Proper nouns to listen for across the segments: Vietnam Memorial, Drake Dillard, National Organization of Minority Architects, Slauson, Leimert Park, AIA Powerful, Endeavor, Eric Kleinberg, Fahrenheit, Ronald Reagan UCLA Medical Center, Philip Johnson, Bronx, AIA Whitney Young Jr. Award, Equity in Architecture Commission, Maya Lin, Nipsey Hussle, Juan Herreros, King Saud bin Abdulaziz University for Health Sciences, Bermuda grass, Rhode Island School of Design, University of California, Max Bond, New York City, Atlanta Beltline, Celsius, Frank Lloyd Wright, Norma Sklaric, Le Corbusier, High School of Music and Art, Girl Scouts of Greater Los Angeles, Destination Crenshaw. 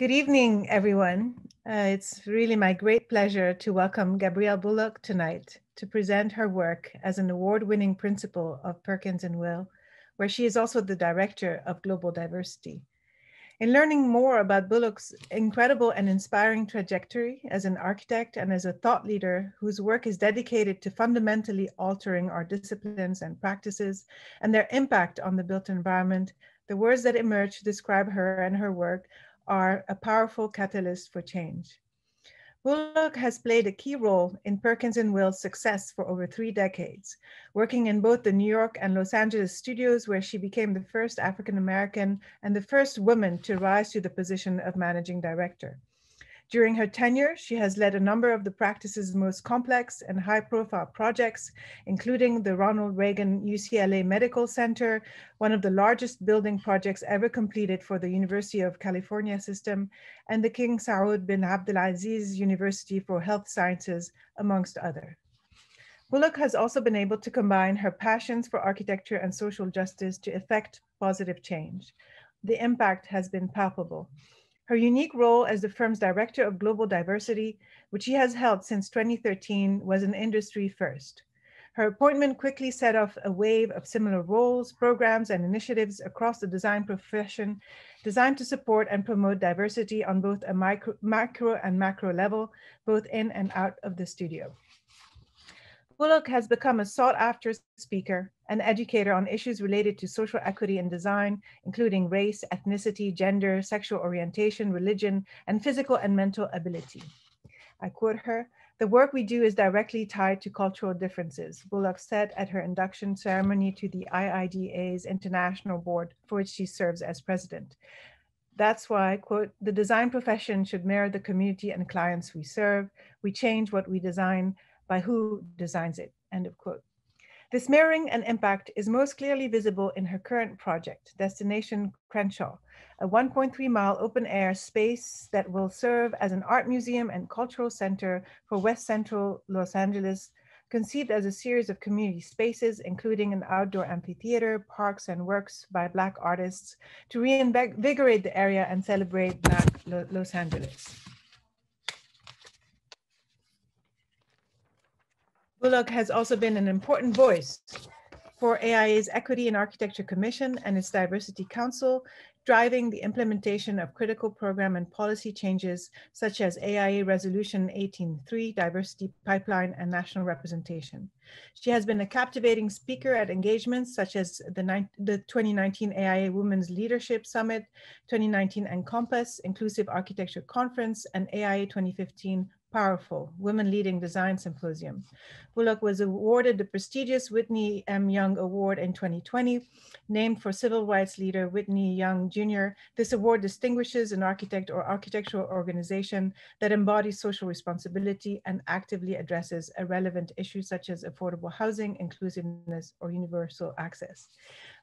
Good evening, everyone. It's really my great pleasure to welcome Gabrielle Bullock tonight to present her work as an award-winning principal of Perkins and Will, where she is also the director of global diversity. In learning more about Bullock's incredible and inspiring trajectory as an architect and as a thought leader whose work is dedicated to fundamentally altering our disciplines and practices and their impact on the built environment, the words that emerge to describe her and her work are a powerful catalyst for change. Bullock has played a key role in Perkins and Will's success for over 3 decades, working in both the New York and Los Angeles studios, where she became the first African-American and the first woman to rise to the position of managing director. During her tenure, she has led a number of the practice's most complex and high-profile projects, including the Ronald Reagan UCLA Medical Center, one of the largest building projects ever completed for the University of California system, and the King Saud bin Abdulaziz University for Health Sciences, amongst others. Bullock has also been able to combine her passions for architecture and social justice to effect positive change. The impact has been palpable. Her unique role as the firm's director of global diversity, which she has held since 2013, was an industry first. Her appointment quickly set off a wave of similar roles, programs, and initiatives across the design profession designed to support and promote diversity on both a micro and macro level, both in and out of the studio. Bullock has become a sought-after speaker and educator on issues related to social equity in design, including race, ethnicity, gender, sexual orientation, religion, and physical and mental ability. I quote her, "The work we do is directly tied to cultural differences," Bullock said at her induction ceremony to the IIDA's International Board, for which she serves as president. That's why, quote, "the design profession should mirror the community and clients we serve. We change what we design by who designs it," end of quote. This mirroring and impact is most clearly visible in her current project, Destination Crenshaw, a 1.3-mile open-air space that will serve as an art museum and cultural center for West Central Los Angeles, conceived as a series of community spaces, including an outdoor amphitheater, parks, and works by Black artists to reinvigorate the area and celebrate Black Los Angeles. Bullock has also been an important voice for AIA's Equity in Architecture Commission and its Diversity Council, driving the implementation of critical program and policy changes such as AIA Resolution 18.3, Diversity Pipeline and National Representation. She has been a captivating speaker at engagements such as the 2019 AIA Women's Leadership Summit, 2019 Encompass, Inclusive Architecture Conference, and AIA 2015 Powerful, Women Leading Design Symposium. Bullock was awarded the prestigious Whitney M. Young Award in 2020, named for civil rights leader Whitney Young Jr. This award distinguishes an architect or architectural organization that embodies social responsibility and actively addresses a relevant issue such as affordable housing, inclusiveness, or universal access.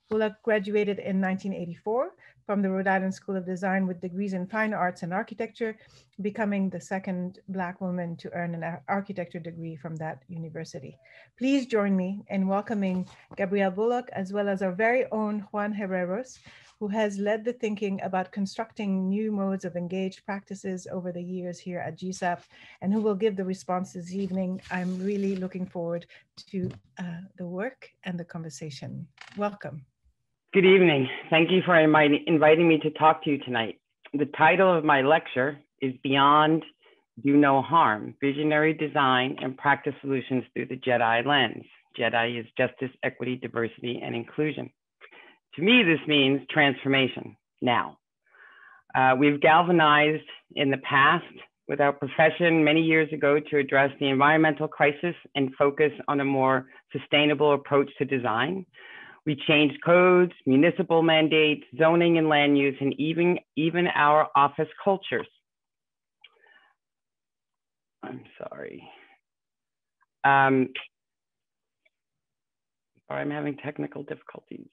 Bullock graduated in 1984 from the Rhode Island School of Design with degrees in Fine Arts and Architecture, becoming the second Black woman to earn an architecture degree from that university. Please join me in welcoming Gabrielle Bullock, as well as our very own Juan Herreros, who has led the thinking about constructing new modes of engaged practices over the years here at GSAPP, and who will give the response this evening. I'm really looking forward to the work and the conversation. Welcome. Good evening. Thank you for inviting me to talk to you tonight. The title of my lecture is Beyond Do No Harm, Visionary Design and Practice Solutions Through the JEDI Lens. JEDI is Justice, Equity, Diversity, and Inclusion. To me, this means transformation now. We've galvanized in the past with our profession many years ago to address the environmental crisis and focus on a more sustainable approach to design. We changed codes, municipal mandates, zoning and land use, and even our office cultures. I'm sorry. I'm having technical difficulties.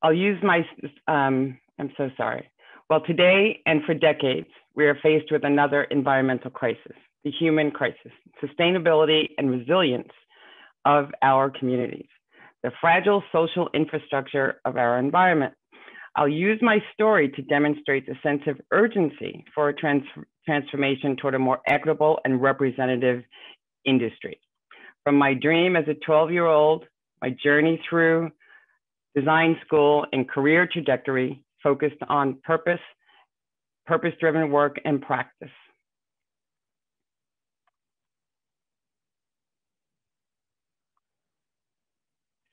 I'll use my, I'm so sorry. Well, today and for decades, we are faced with another environmental crisis, the human crisis, sustainability and resilience of our communities. the fragile social infrastructure of our environment. I'll use my story to demonstrate the sense of urgency for a transformation toward a more equitable and representative industry. From my dream as a 12-year-old, my journey through design school and career trajectory focused on purpose-driven work and practice.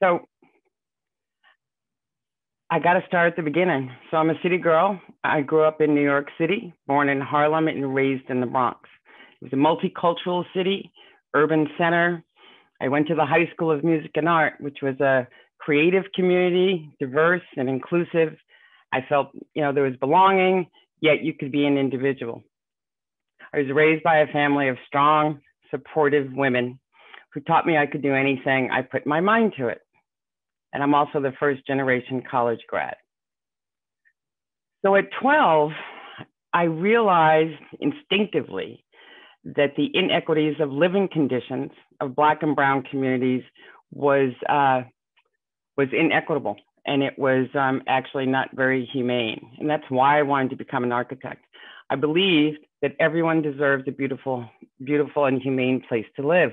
So I got to start at the beginning. So I'm a city girl. I grew up in New York City, born in Harlem and raised in the Bronx. It was a multicultural city, urban center. I went to the High School of Music and Art, which was a creative community, diverse and inclusive. I felt, you know, there was belonging, yet you could be an individual. I was raised by a family of strong, supportive women who taught me I could do anything I put my mind to it. And I'm also the first generation college grad. So at 12, I realized instinctively that the inequities of living conditions of Black and Brown communities was inequitable, and it was actually not very humane. And that's why I wanted to become an architect. I believed that everyone deserved a beautiful, beautiful and humane place to live.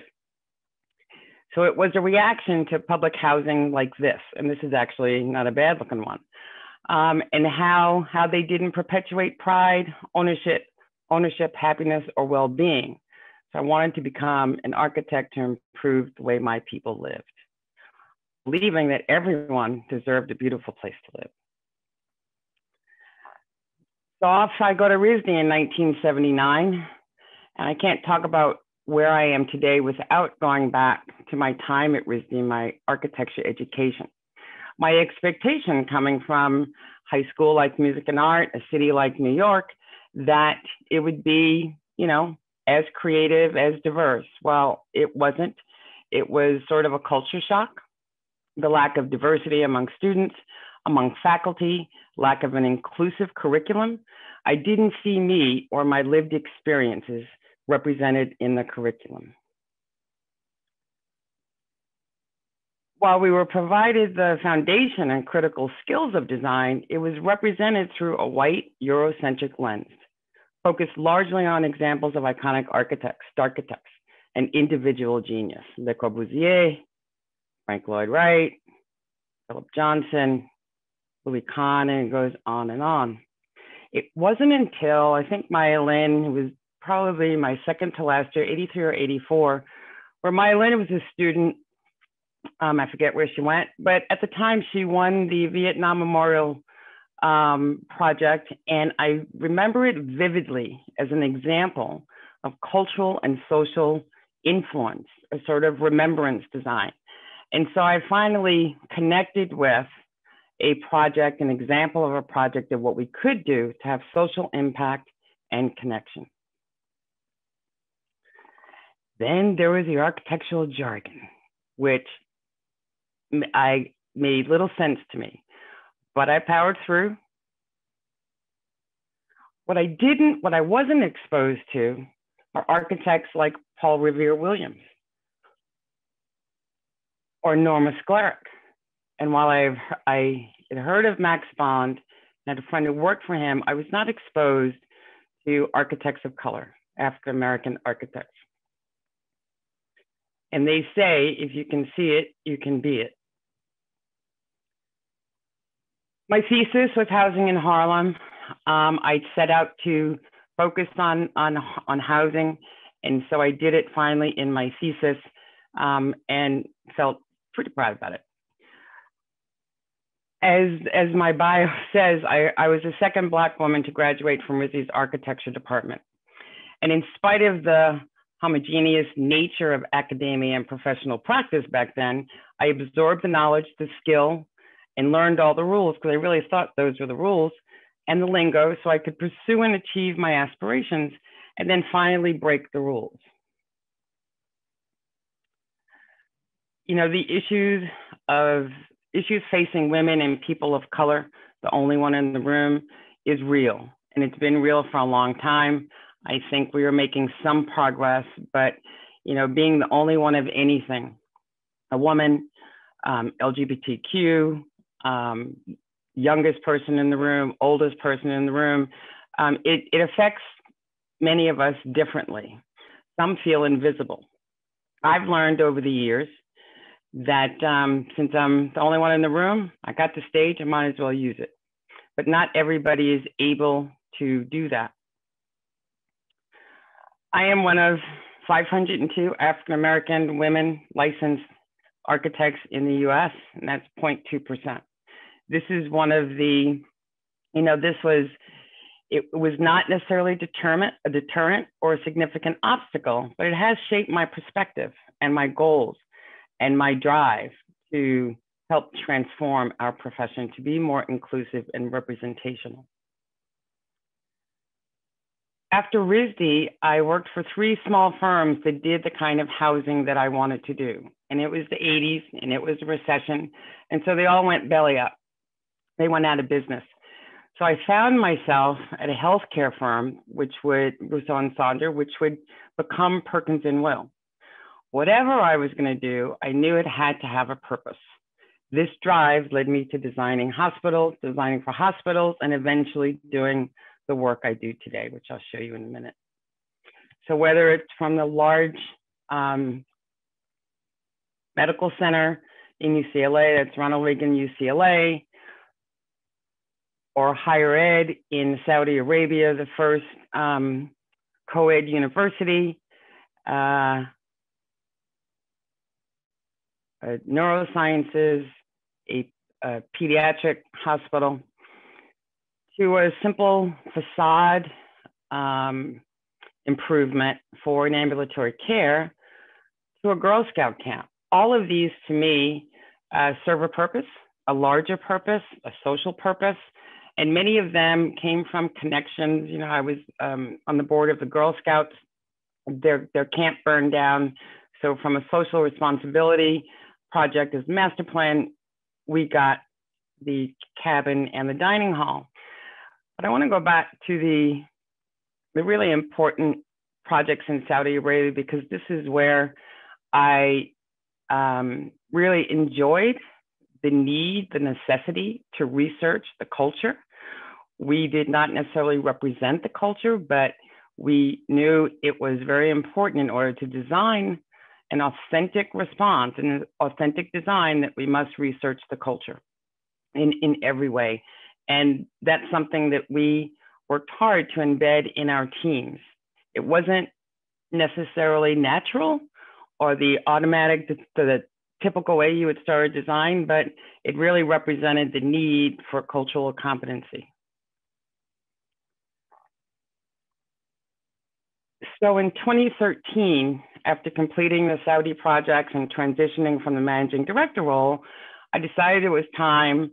So it was a reaction to public housing like this, and this is actually not a bad looking one, and how they didn't perpetuate pride, ownership, happiness, or well-being. So I wanted to become an architect to improve the way my people lived, believing that everyone deserved a beautiful place to live. So off I go to RISD in 1979, and I can't talk about where I am today without going back to my time at RISD, my architecture education. My expectation coming from high school like music and art, a city like New York, that it would be, you know, as creative, as diverse. Well, it wasn't. It was sort of a culture shock, the lack of diversity among students, among faculty, lack of an inclusive curriculum. I didn't see me or my lived experiences represented in the curriculum. While we were provided the foundation and critical skills of design, it was represented through a white Eurocentric lens, focused largely on examples of iconic architects, and individual genius, Le Corbusier, Frank Lloyd Wright, Philip Johnson, Louis Kahn, and it goes on and on. It wasn't until I think Maya Lin, who was probably my second to last year, 83 or 84, where Maya Lin was a student, I forget where she went, but at the time she won the Vietnam Memorial project. And I remember it vividly as an example of cultural and social influence, a sort of remembrance design. And so I finally connected with a project, an example of a project of what we could do to have social impact and connection. Then there was the architectural jargon, which made little sense to me, but I powered through. What I wasn't exposed to are architects like Paul Revere Williams or Norma Sklaric. And while I had heard of Max Bond and had a friend who worked for him, I was not exposed to architects of color, African-American architects. And they say, if you can see it, you can be it. My thesis was housing in Harlem. I set out to focus on housing. And so I did it finally in my thesis and felt pretty proud about it. As my bio says, I was the second Black woman to graduate from RISD's architecture department. And in spite of the homogeneous nature of academia and professional practice back then, I absorbed the knowledge, the skill, and learned all the rules, because I really thought those were the rules, and the lingo, so I could pursue and achieve my aspirations, and then finally break the rules. You know, the issues facing women and people of color, the only one in the room, is real, and it's been real for a long time. I think we are making some progress, but, you know, being the only one of anything, a woman, LGBTQ, youngest person in the room, oldest person in the room. It affects many of us differently. Some feel invisible. I've learned over the years that since I'm the only one in the room, I got the stage, I might as well use it. But not everybody is able to do that. I am one of 502 African-American women licensed architects in the US, and that's 0.2%. This is one of the, it was not necessarily a deterrent or a significant obstacle, but it has shaped my perspective and my goals and my drive to help transform our profession to be more inclusive and representational. After RISD, I worked for three small firms that did the kind of housing that I wanted to do. And it was the 80s and it was a recession. And so they all went belly up. They went out of business. So I found myself at a healthcare firm, which was on Sonder, which would become Perkins and Will. Whatever I was going to do, I knew it had to have a purpose. This drive led me to designing hospitals, designing for hospitals, and eventually doing the work I do today, which I'll show you in a minute. So whether it's from the large medical center in UCLA, that's Ronald Reagan UCLA, or higher ed in Saudi Arabia, the first co-ed university, neurosciences, a pediatric hospital, to a simple facade improvement for an ambulatory care, to a Girl Scout camp. All of these, to me, serve a purpose, a larger purpose, a social purpose, and many of them came from connections. You know, I was on the board of the Girl Scouts. Their camp burned down. So from a social responsibility project as master plan, we got the cabin and the dining hall. But I want to go back to the really important projects in Saudi Arabia, because this is where I really enjoyed the need, the necessity to research the culture. We did not necessarily represent the culture, but we knew it was very important in order to design an authentic response and an authentic design that we must research the culture in every way. And that's something that we worked hard to embed in our teams. It wasn't necessarily natural or the automatic, the typical way you would start a design, but it really represented the need for cultural competency. So in 2013, after completing the Saudi projects and transitioning from the managing director role, I decided it was time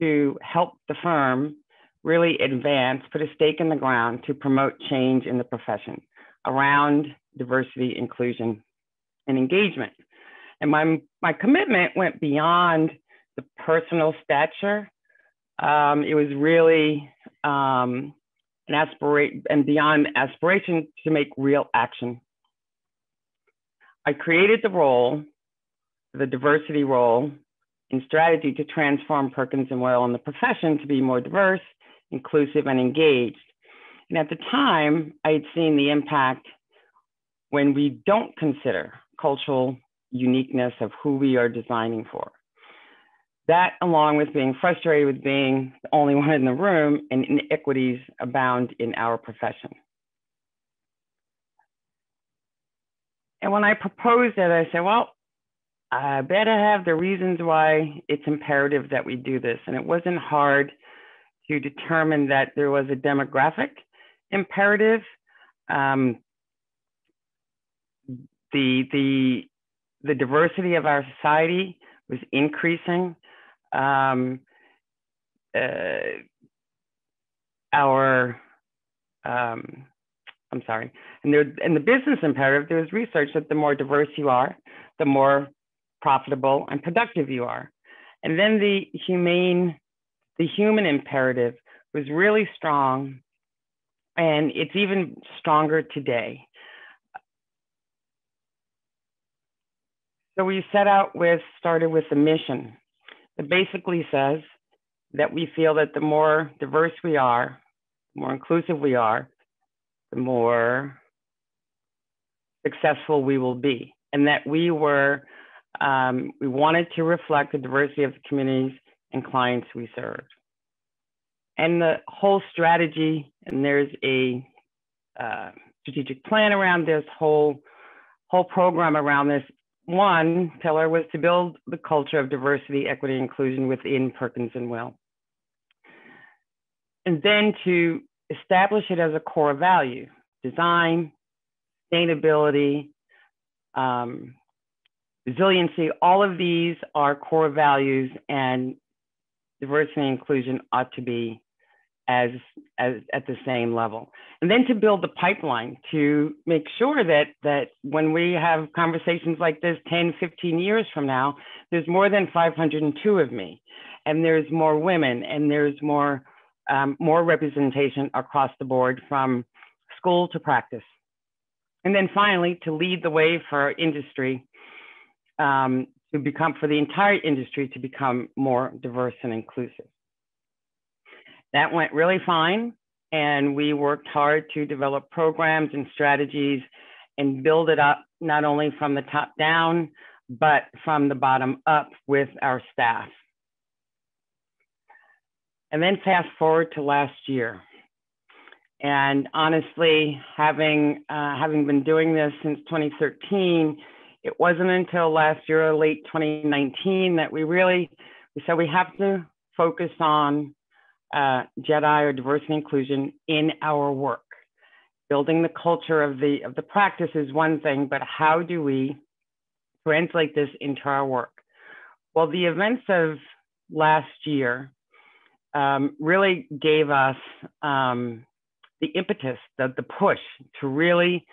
to help the firm really advance, put a stake in the ground to promote change in the profession around diversity, inclusion, and engagement. And my commitment went beyond the personal stature. It was really beyond aspiration to make real action. I created the role, the diversity role, in strategy to transform Perkins and Will and the profession to be more diverse, inclusive, and engaged. And at the time, I had seen the impact when we don't consider cultural uniqueness of who we are designing for. That, along with being frustrated with being the only one in the room, and inequities abound in our profession. And when I proposed it, I said, well, I better have the reasons why it's imperative that we do this. And it wasn't hard to determine that there was a demographic imperative. The diversity of our society was increasing. In the business imperative, there was research that the more diverse you are, the more profitable and productive you are. And then the human imperative was really strong, and it's even stronger today. So we set out with, started with a mission that basically says that we feel that the more diverse we are, the more inclusive we are, the more successful we will be. And that we were, we wanted to reflect the diversity of the communities and clients we served. And the whole strategy, and there's a strategic plan around this, whole program around this. One pillar was to build the culture of diversity, equity, and inclusion within Perkins and Will. And then to establish it as a core value, design, sustainability, resiliency, all of these are core values, and diversity and inclusion ought to be as at the same level. And then to build the pipeline to make sure that when we have conversations like this 10, 15 years from now, there's more than 502 of me, and there's more women, and there's more representation across the board from school to practice. And then finally, to lead the way for industry, for the entire industry to become more diverse and inclusive. That went really fine, and we worked hard to develop programs and strategies and build it up, not only from the top down, but from the bottom up with our staff. And then fast forward to last year. And honestly, having been doing this since 2013, it wasn't until last year, or late 2019, that we said we have to focus on JEDI, or diversity and inclusion, in our work. Building the culture of the practice is one thing, but how do we translate this into our work? Well, the events of last year really gave us the impetus, the push to really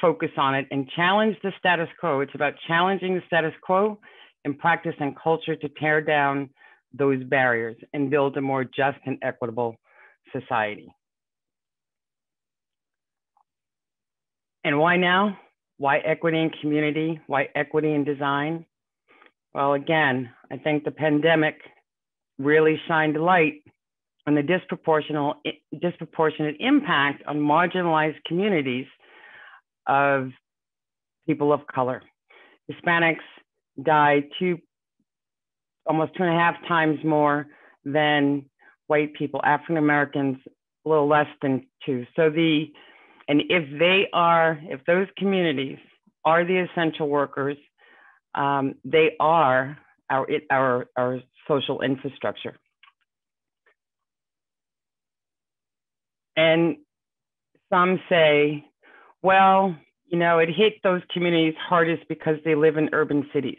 focus on it and challenge the status quo. It's about challenging the status quo in practice and culture to tear down those barriers and build a more just and equitable society. And why now? Why equity and community? Why equity and design? Well, again, I think the pandemic really shined a light on the disproportionate impact on marginalized communities of people of color. Hispanics die almost 2.5 times more than white people, African Americans a little less than 2. So if those communities are the essential workers, they are our social infrastructure. And some say, well, it hit those communities hardest because they live in urban cities.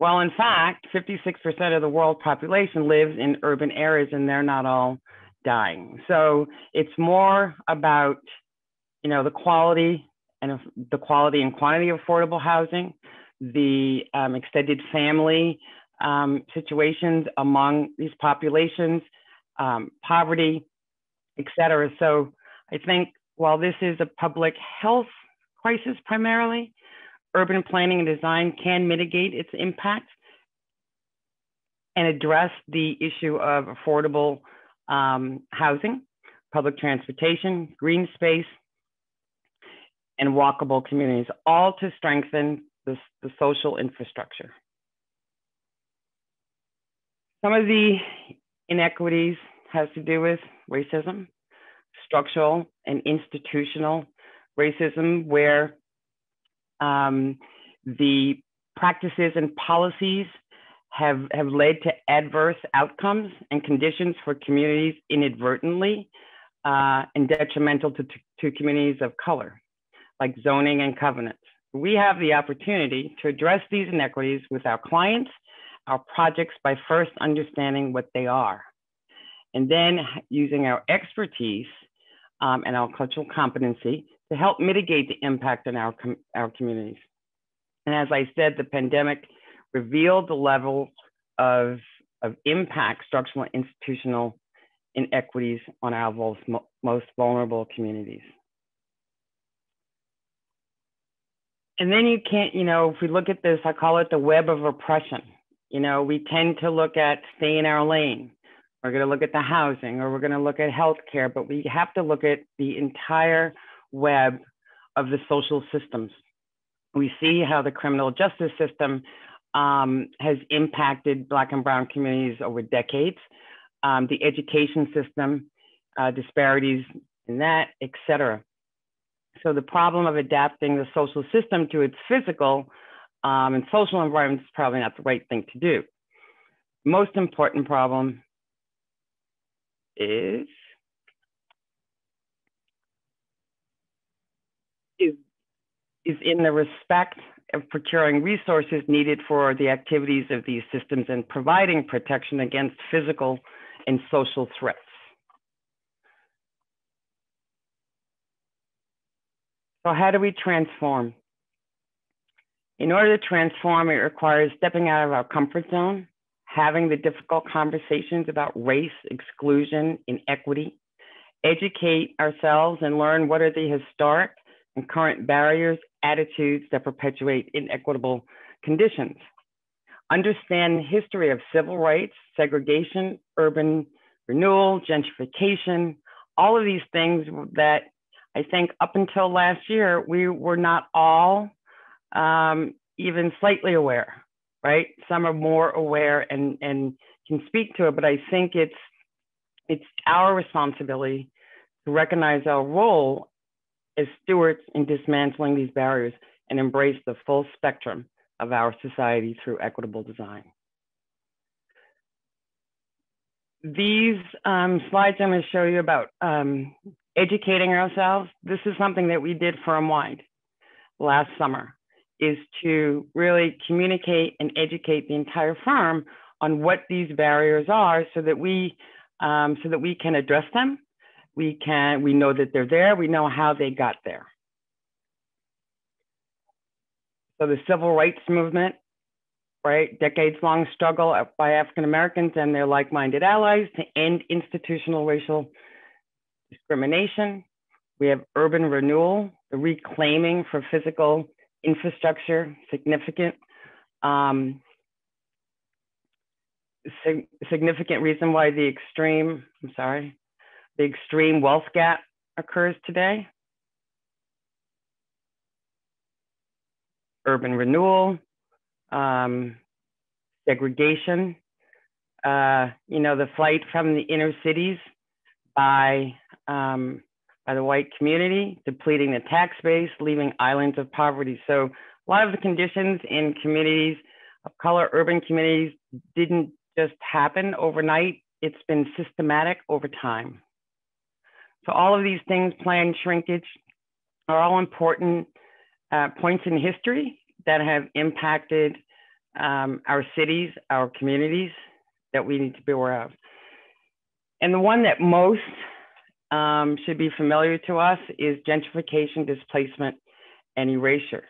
Well, in fact, 56% of the world population lives in urban areas, and they're not all dying. So it's more about, the quality and quantity of affordable housing, the extended family situations among these populations, poverty, et cetera. So I think while this is a public health crisis primarily, urban planning and design can mitigate its impact and address the issue of affordable housing, public transportation, green space, and walkable communities, all to strengthen the social infrastructure. Some of the inequities has to do with racism, structural and institutional racism, where the practices and policies have led to adverse outcomes and conditions for communities inadvertently and detrimental to communities of color, like zoning and covenants. We have the opportunity to address these inequities with our clients, our projects, by first understanding what they are, and then using our expertise and our cultural competency to help mitigate the impact on our communities. And as I said, the pandemic revealed the level of impact structural and institutional inequities on our most vulnerable communities. And then you can't, you know, if we look at this, I call it the web of oppression. You know, we tend to look at stay in our lane. We're going to look at the housing, or we're going to look at healthcare, but we have to look at the entire web of the social systems. We see how the criminal justice system has impacted Black and Brown communities over decades, the education system, disparities in that, et cetera. So the problem of adapting the social system to its physical and social environment is probably not the right thing to do. Most important problem is in the respect of procuring resources needed for the activities of these systems and providing protection against physical and social threats. So how do we transform? In order to transform, it requires stepping out of our comfort zone, having the difficult conversations about race, exclusion, inequity, educate ourselves and learn what are the historic and current barriers, attitudes that perpetuate inequitable conditions. Understand the history of civil rights, segregation, urban renewal, gentrification, all of these things that I think up until last year, we were not all even slightly aware, right? Some are more aware and can speak to it, but I think it's our responsibility to recognize our role as stewards in dismantling these barriers and embrace the full spectrum of our society through equitable design. These slides I'm going to show you about educating ourselves. This is something that we did firm-wide last summer, is to really communicate and educate the entire firm on what these barriers are, so that we can address them. We know that they're there, we know how they got there. So the civil rights movement, right? Decades-long struggle by African Americans and their like-minded allies to end institutional racial discrimination. We have urban renewal, the reclaiming for physical infrastructure, significant reason why the extreme, the extreme wealth gap occurs today. Urban renewal, segregation, you know, the flight from the inner cities by the white community, depleting the tax base, leaving islands of poverty. So a lot of the conditions in communities of color, urban communities, didn't just happen overnight. It's been systematic over time. So all of these things, planned shrinkage, are all important points in history that have impacted our cities, our communities, that we need to be aware of. And the one that most should be familiar to us is gentrification, displacement, and erasure.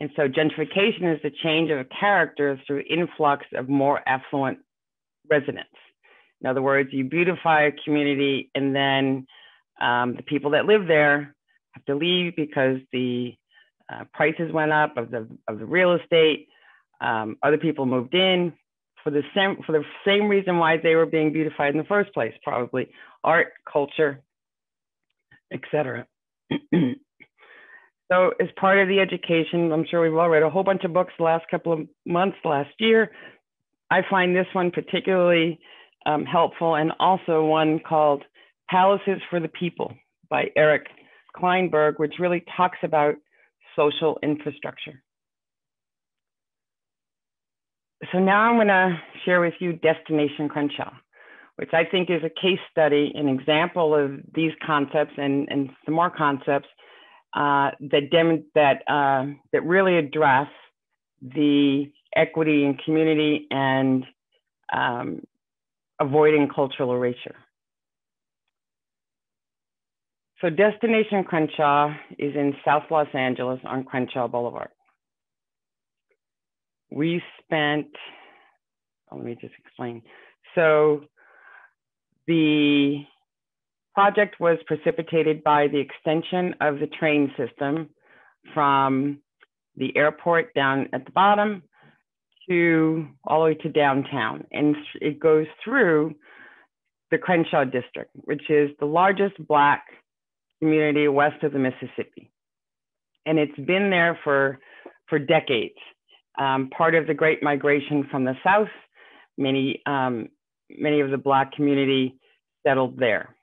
And so gentrification is the change of character through influx of more affluent residents. In other words, you beautify a community and then the people that live there have to leave because the prices went up of the real estate. Other people moved in for the same reason why they were being beautified in the first place, probably art, culture, etc. So as part of the education, I'm sure we've all read a whole bunch of books the last couple of months, last year. I find this one particularly helpful, and also one called Palaces for the People by Eric Kleinberg, which really talks about social infrastructure. So now I'm going to share with you Destination Crenshaw, which I think is a case study, an example of these concepts and some more concepts that really address the equity in community and avoiding cultural erasure. So Destination Crenshaw is in South Los Angeles on Crenshaw Boulevard. We spent, let me just explain. So the project was precipitated by the extension of the train system from the airport down at the bottom to all the way to downtown. And it goes through the Crenshaw district, which is the largest Black community west of the Mississippi. And it's been there for decades. Part of the Great Migration from the South, many of the Black community settled there.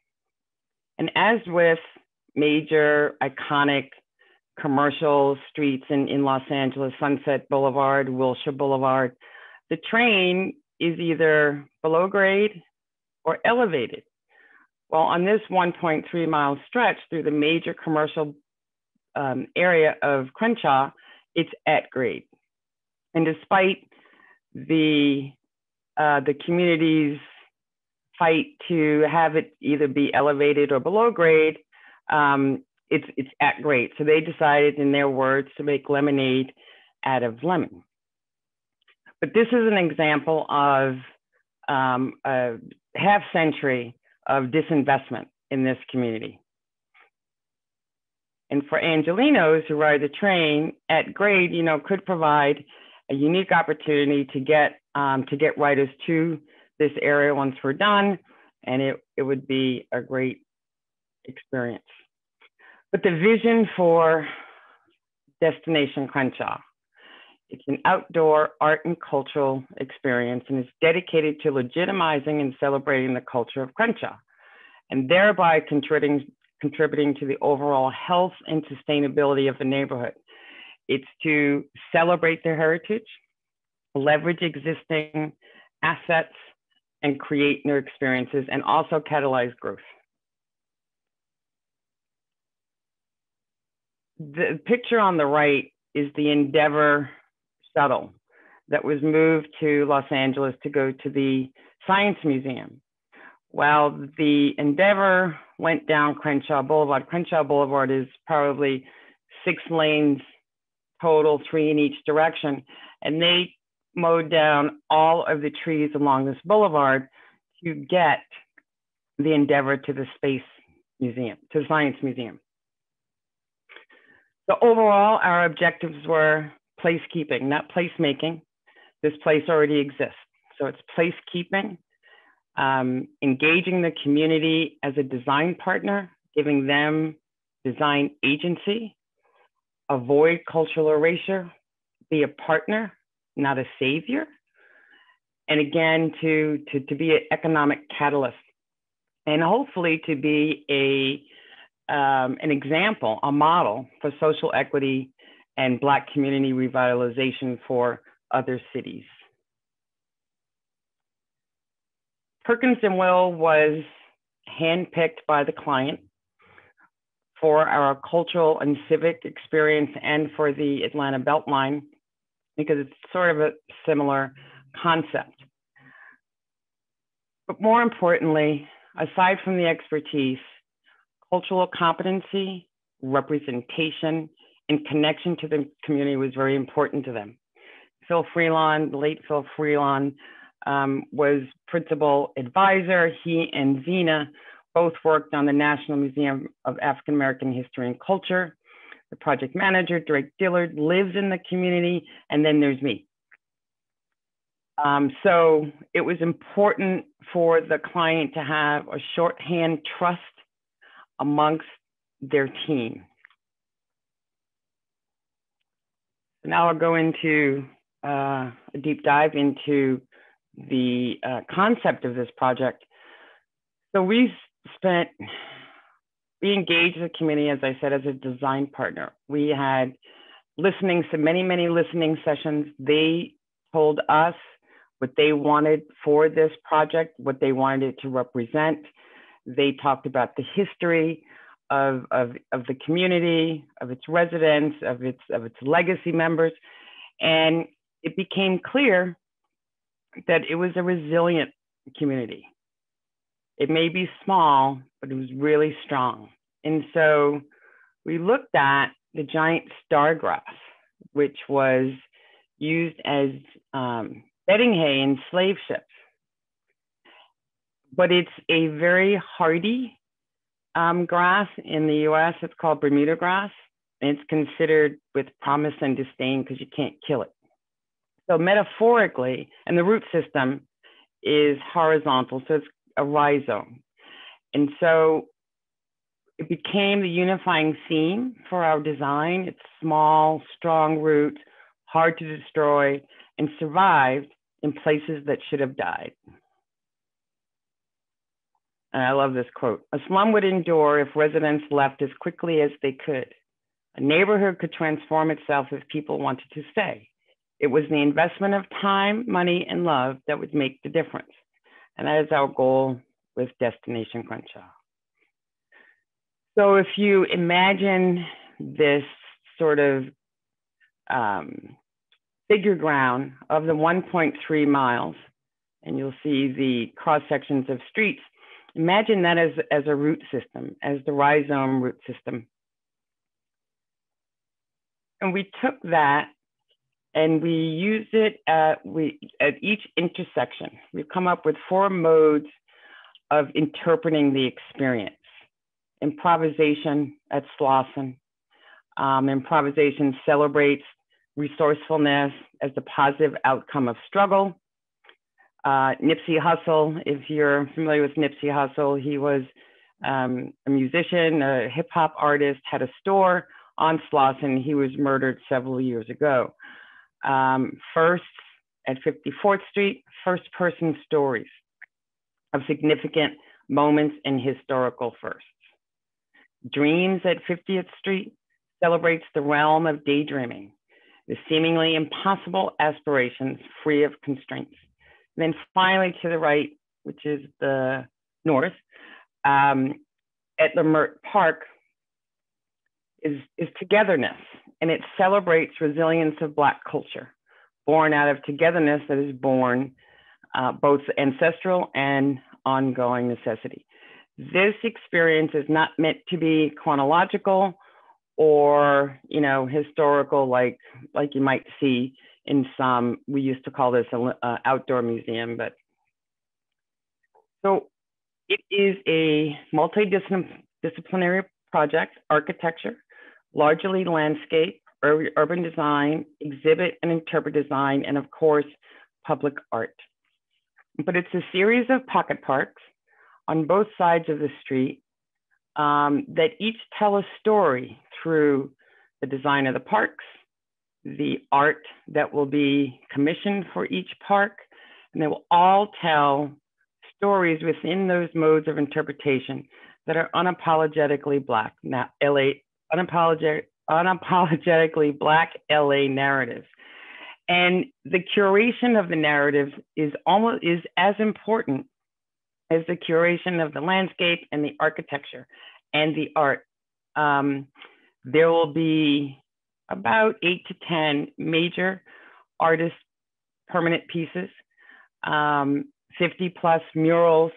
And as with major iconic commercial streets in Los Angeles, Sunset Boulevard, Wilshire Boulevard, the train is either below grade or elevated. Well, on this 1.3 mile stretch through the major commercial area of Crenshaw, it's at grade. And despite the community's fight to have it either be elevated or below grade, it's at grade. So they decided, in their words, to make lemonade out of lemon. But this is an example of a half century of disinvestment in this community. And for Angelenos who ride the train, at grade, you know, could provide a unique opportunity to get writers to this area once we're done, and it would be a great experience. But the vision for Destination Crenshaw, it's an outdoor art and cultural experience, and it's dedicated to legitimizing and celebrating the culture of Crenshaw, and thereby contributing to the overall health and sustainability of the neighborhood. It's to celebrate their heritage, leverage existing assets, and create new experiences, and also catalyze growth. The picture on the right is the Endeavor shuttle that was moved to Los Angeles to go to the Science Museum. While the Endeavor went down Crenshaw Boulevard. Crenshaw Boulevard is probably 6 lanes total, 3 in each direction. And they mowed down all of the trees along this boulevard to get the Endeavor to the Space Museum, to the Science Museum. So overall, our objectives were placekeeping, not placemaking. This place already exists. So it's placekeeping. Engaging the community as a design partner, giving them design agency, avoid cultural erasure, be a partner, not a savior, and again, to be an economic catalyst, and hopefully to be an example, a model for social equity and Black community revitalization for other cities. Perkins and Will was handpicked by the client for our cultural and civic experience and for the Atlanta Beltline, because it's sort of a similar concept. But more importantly, aside from the expertise, cultural competency, representation, and connection to the community was very important to them. Phil Freelon, the late Phil Freelon, was principal advisor. He and Zena both worked on the National Museum of African American History and Culture. The project manager, Drake Dillard, lives in the community, and then there's me. So it was important for the client to have a shorthand trust amongst their team. Now I'll go into a deep dive into the concept of this project. So we engaged the community, as I said, as a design partner. We had listening, so many listening sessions. They told us what they wanted for this project, what they wanted it to represent. They talked about the history of the community, of its residents, of its legacy members. And it became clear that it was a resilient community. It may be small, but it was really strong. And so we looked at the giant star grass, which was used as bedding hay in slave ships. But it's a very hardy grass in the US. It's called Bermuda grass. And it's considered with promise and disdain because you can't kill it. So metaphorically, and the root system is horizontal, so it's a rhizome. And so it became the unifying theme for our design. It's small, strong roots, hard to destroy, and survived in places that should have died. And I love this quote. A slum would endure if residents left as quickly as they could. A neighborhood could transform itself if people wanted to stay. It was the investment of time, money, and love that would make the difference. And that is our goal with Destination Crenshaw. So if you imagine this sort of figure ground of the 1.3 miles, and you'll see the cross sections of streets, imagine that as a root system, as the rhizome root system. And we took that and we used it at each intersection. We've come up with four modes of interpreting the experience. Improvisation at Slauson. Improvisation celebrates resourcefulness as the positive outcome of struggle. Nipsey Hussle, if you're familiar with Nipsey Hussle, he was a musician, a hip hop artist, had a store on Slauson. He was murdered several years ago. First at 54th Street, first person stories of significant moments in historical firsts. Dreams at 50th Street celebrates the realm of daydreaming, the seemingly impossible aspirations free of constraints. And then finally to the right, which is the north, at Leimert Park is togetherness, and it celebrates resilience of Black culture, born out of togetherness that is born both ancestral and ongoing necessity. This experience is not meant to be chronological or, you know, historical, like you might see in some, we used to call this an outdoor museum, but. So it is a multidisciplinary project, architecture, largely landscape, urban design, exhibit and interpret design, and of course, public art. But it's a series of pocket parks on both sides of the street that each tell a story through the design of the parks, the art that will be commissioned for each park, and they will all tell stories within those modes of interpretation that are unapologetically Black, not LA, unapologetically Black LA narratives. And the curation of the narratives is as important as the curation of the landscape and the architecture and the art. There will be about 8 to 10 major artist permanent pieces, 50 plus murals,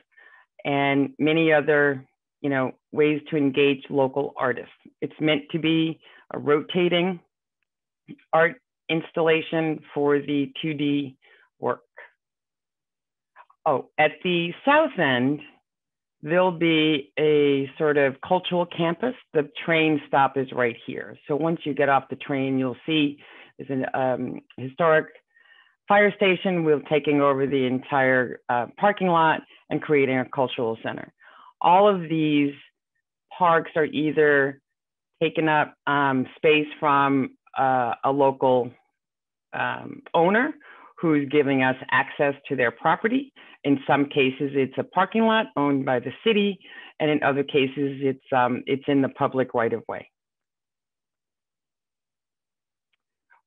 and many other, you know, ways to engage local artists. It's meant to be a rotating art installation for the 2D work. Oh, at the south end, there'll be a sort of cultural campus. The train stop is right here. So once you get off the train, you'll see there's an historic fire station. We're taking over the entire parking lot and creating a cultural center. All of these parks are either taking up space from a local owner who's giving us access to their property. In some cases, it's a parking lot owned by the city, and in other cases, it's in the public right of way.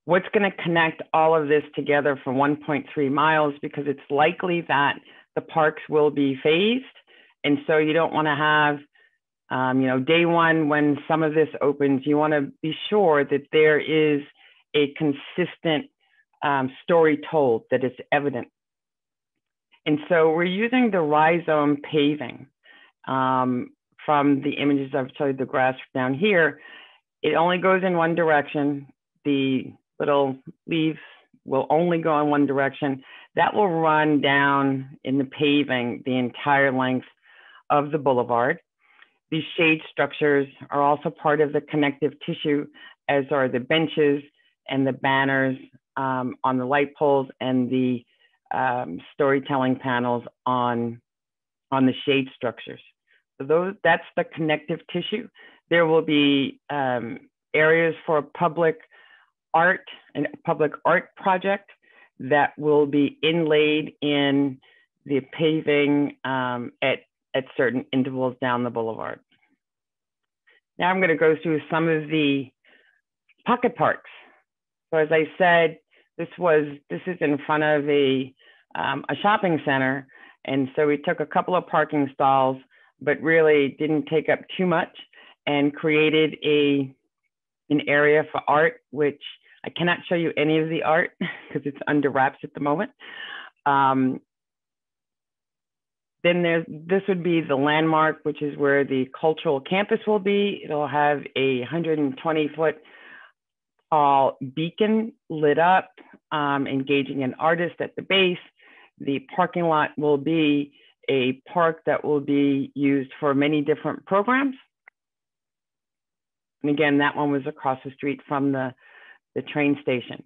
What's going to connect all of this together for 1.3 miles? Because it's likely that the parks will be phased, and so you don't want to have, you know, day one when some of this opens. You want to be sure that there is a consistent story told, that it's evident. And so we're using the rhizome paving from the images I've showed you, the grass down here. It only goes in one direction. The little leaves will only go in one direction. That will run down in the paving the entire length of the boulevard. These shade structures are also part of the connective tissue as are the benches and the banners on the light poles and the storytelling panels on the shade structures. So those, that's the connective tissue. There will be areas for public art and public art project that will be inlaid in the paving at certain intervals down the boulevard. Now I'm going to go through some of the pocket parks. So as I said, this is in front of a shopping center, and so we took a couple of parking stalls, but really didn't take up too much, and created an area for art, which I cannot show you any of the art because it's under wraps at the moment. Then this would be the landmark, which is where the cultural campus will be. It'll have a 120-foot tall beacon lit up, engaging an artist at the base. The parking lot will be a park that will be used for many different programs. And again, that one was across the street from the train station.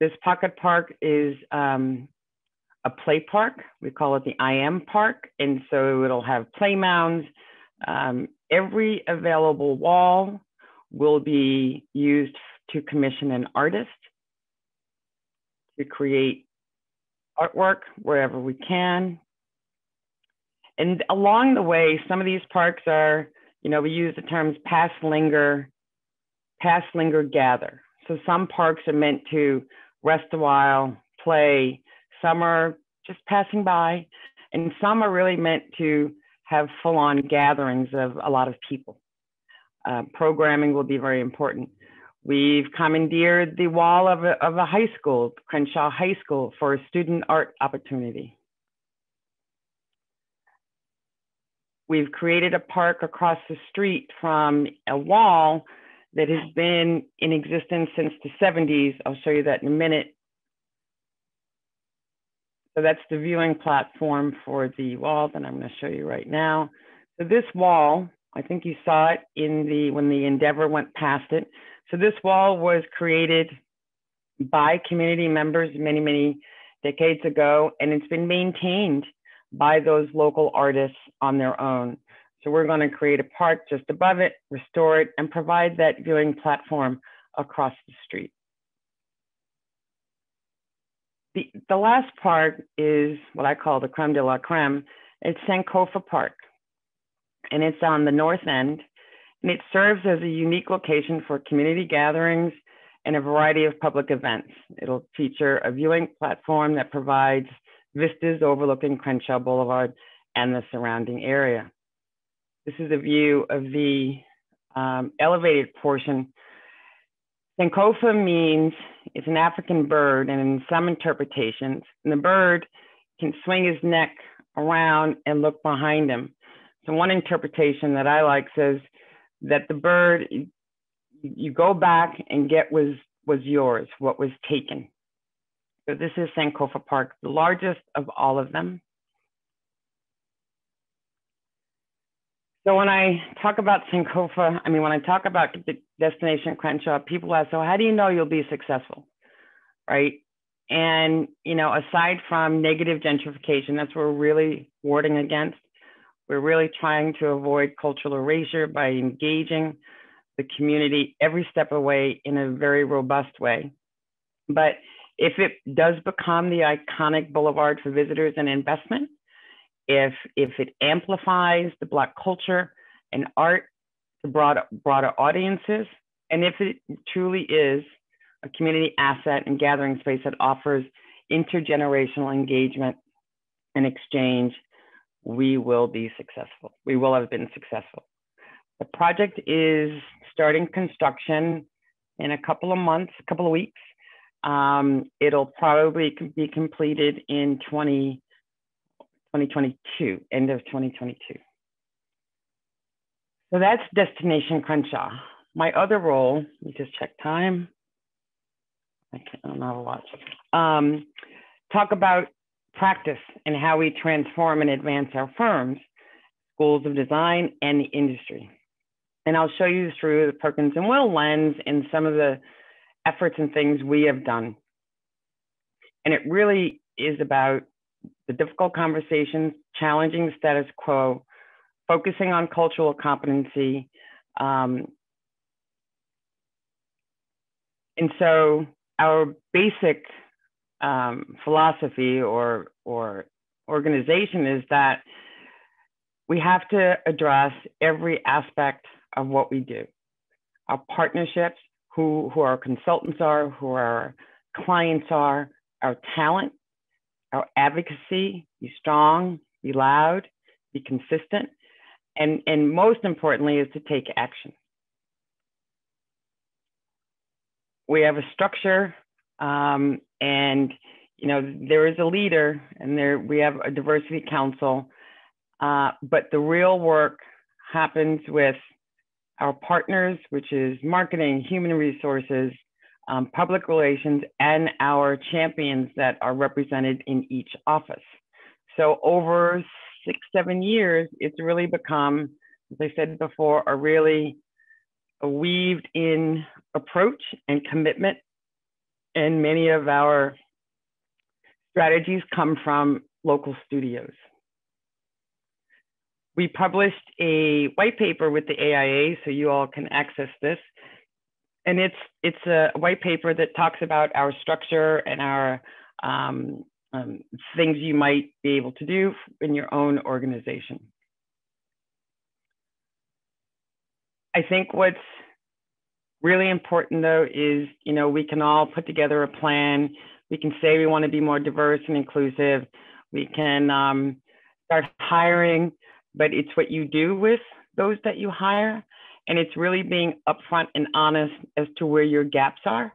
This pocket park is a play park. We call it the IM Park. And so it'll have play mounds. Every available wall will be used to commission an artist to create artwork wherever we can. And along the way, some of these parks are, you know, we use the terms pass, linger, gather. So some parks are meant to rest a while, play. Some are just passing by, and some are really meant to have full-on gatherings of a lot of people. Programming will be very important. We've commandeered the wall of a high school, Crenshaw High School, for a student art opportunity. We've created a park across the street from a wall that has been in existence since the 70s. I'll show you that in a minute. So that's the viewing platform for the wall that I'm going to show you right now. So this wall, I think you saw it when the Endeavor went past it. So this wall was created by community members many, many decades ago, and it's been maintained by those local artists on their own. So we're going to create a park just above it, restore it, and provide that viewing platform across the street. The last park is what I call the creme de la creme. It's Sankofa Park, and it's on the north end, and it serves as a unique location for community gatherings and a variety of public events. It'll feature a viewing platform that provides vistas overlooking Crenshaw Boulevard and the surrounding area. This is a view of the elevated portion. Sankofa means it's an African bird, and in some interpretations, and the bird can swing his neck around and look behind him. So one interpretation that I like says that the bird, you go back and get was yours, what was taken. So this is Sankofa Park, the largest of all of them. So when I talk about Destination Crenshaw, people ask, so how do you know you'll be successful, right? And, you know, aside from negative gentrification, that's what we're really warding against. We're really trying to avoid cultural erasure by engaging the community every step of the way in a very robust way. But if it does become the iconic boulevard for visitors and investment, if it amplifies the Black culture and art to broader audiences, and if it truly is a community asset and gathering space that offers intergenerational engagement and exchange, we will be successful. We will have been successful. The project is starting construction in a couple of months, a couple of weeks. It'll probably be completed in 2022, end of 2022. So that's Destination Crenshaw. My other role, let me just check time. I don't know how to watch. Talk about practice and how we transform and advance our firms, schools of design, and the industry. And I'll show you through the Perkins and Will lens and some of the efforts and things we have done. And it really is about the difficult conversations, challenging the status quo, focusing on cultural competency. And so our basic philosophy or organization is that we have to address every aspect of what we do. Our partnerships, who our consultants are, who our clients are, our talent, our advocacy, be strong, be loud, be consistent, and most importantly is to take action. We have a structure, and you know, there is a leader, and we have a diversity council, but the real work happens with our partners, which is marketing, human resources, public relations, and our champions that are represented in each office. So over 6-7 years, it's really become, as I said before, a really weaved in approach and commitment. And many of our strategies come from local studios. We published a white paper with the AIA, so you all can access this. And it's a white paper that talks about our structure and our things you might be able to do in your own organization. I think what's really important though is, you know, we can all put together a plan. We can say we want to be more diverse and inclusive. We can start hiring, but it's what you do with those that you hire. And it's really being upfront and honest as to where your gaps are.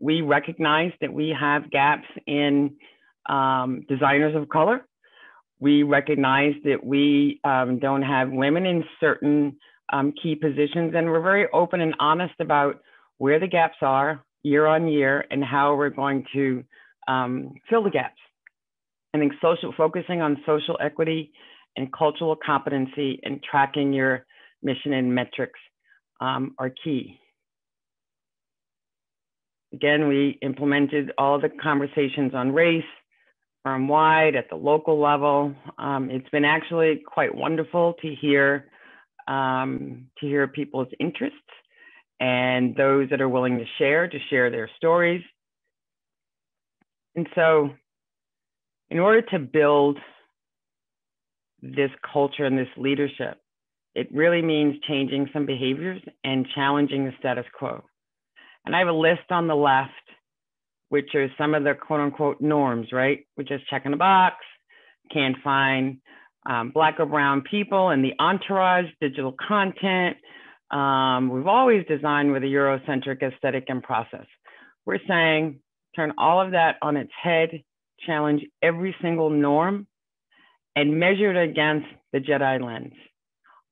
We recognize that we have gaps in designers of color. We recognize that we don't have women in certain key positions. And we're very open and honest about where the gaps are year on year and how we're going to fill the gaps. I think focusing on social equity and cultural competency and tracking your mission and metrics are key. Again, we implemented all the conversations on race firm-wide at the local level. It's been actually quite wonderful to hear people's interests and those that are willing to share their stories. And so in order to build this culture and this leadership, it really means changing some behaviors and challenging the status quo. And I have a list on the left, which are some of the quote unquote norms, right? Which is checking a box, can't find black or brown people in the entourage, digital content. We've always designed with a Eurocentric aesthetic and process. We're saying, turn all of that on its head, challenge every single norm, and measure it against the JEDI lens.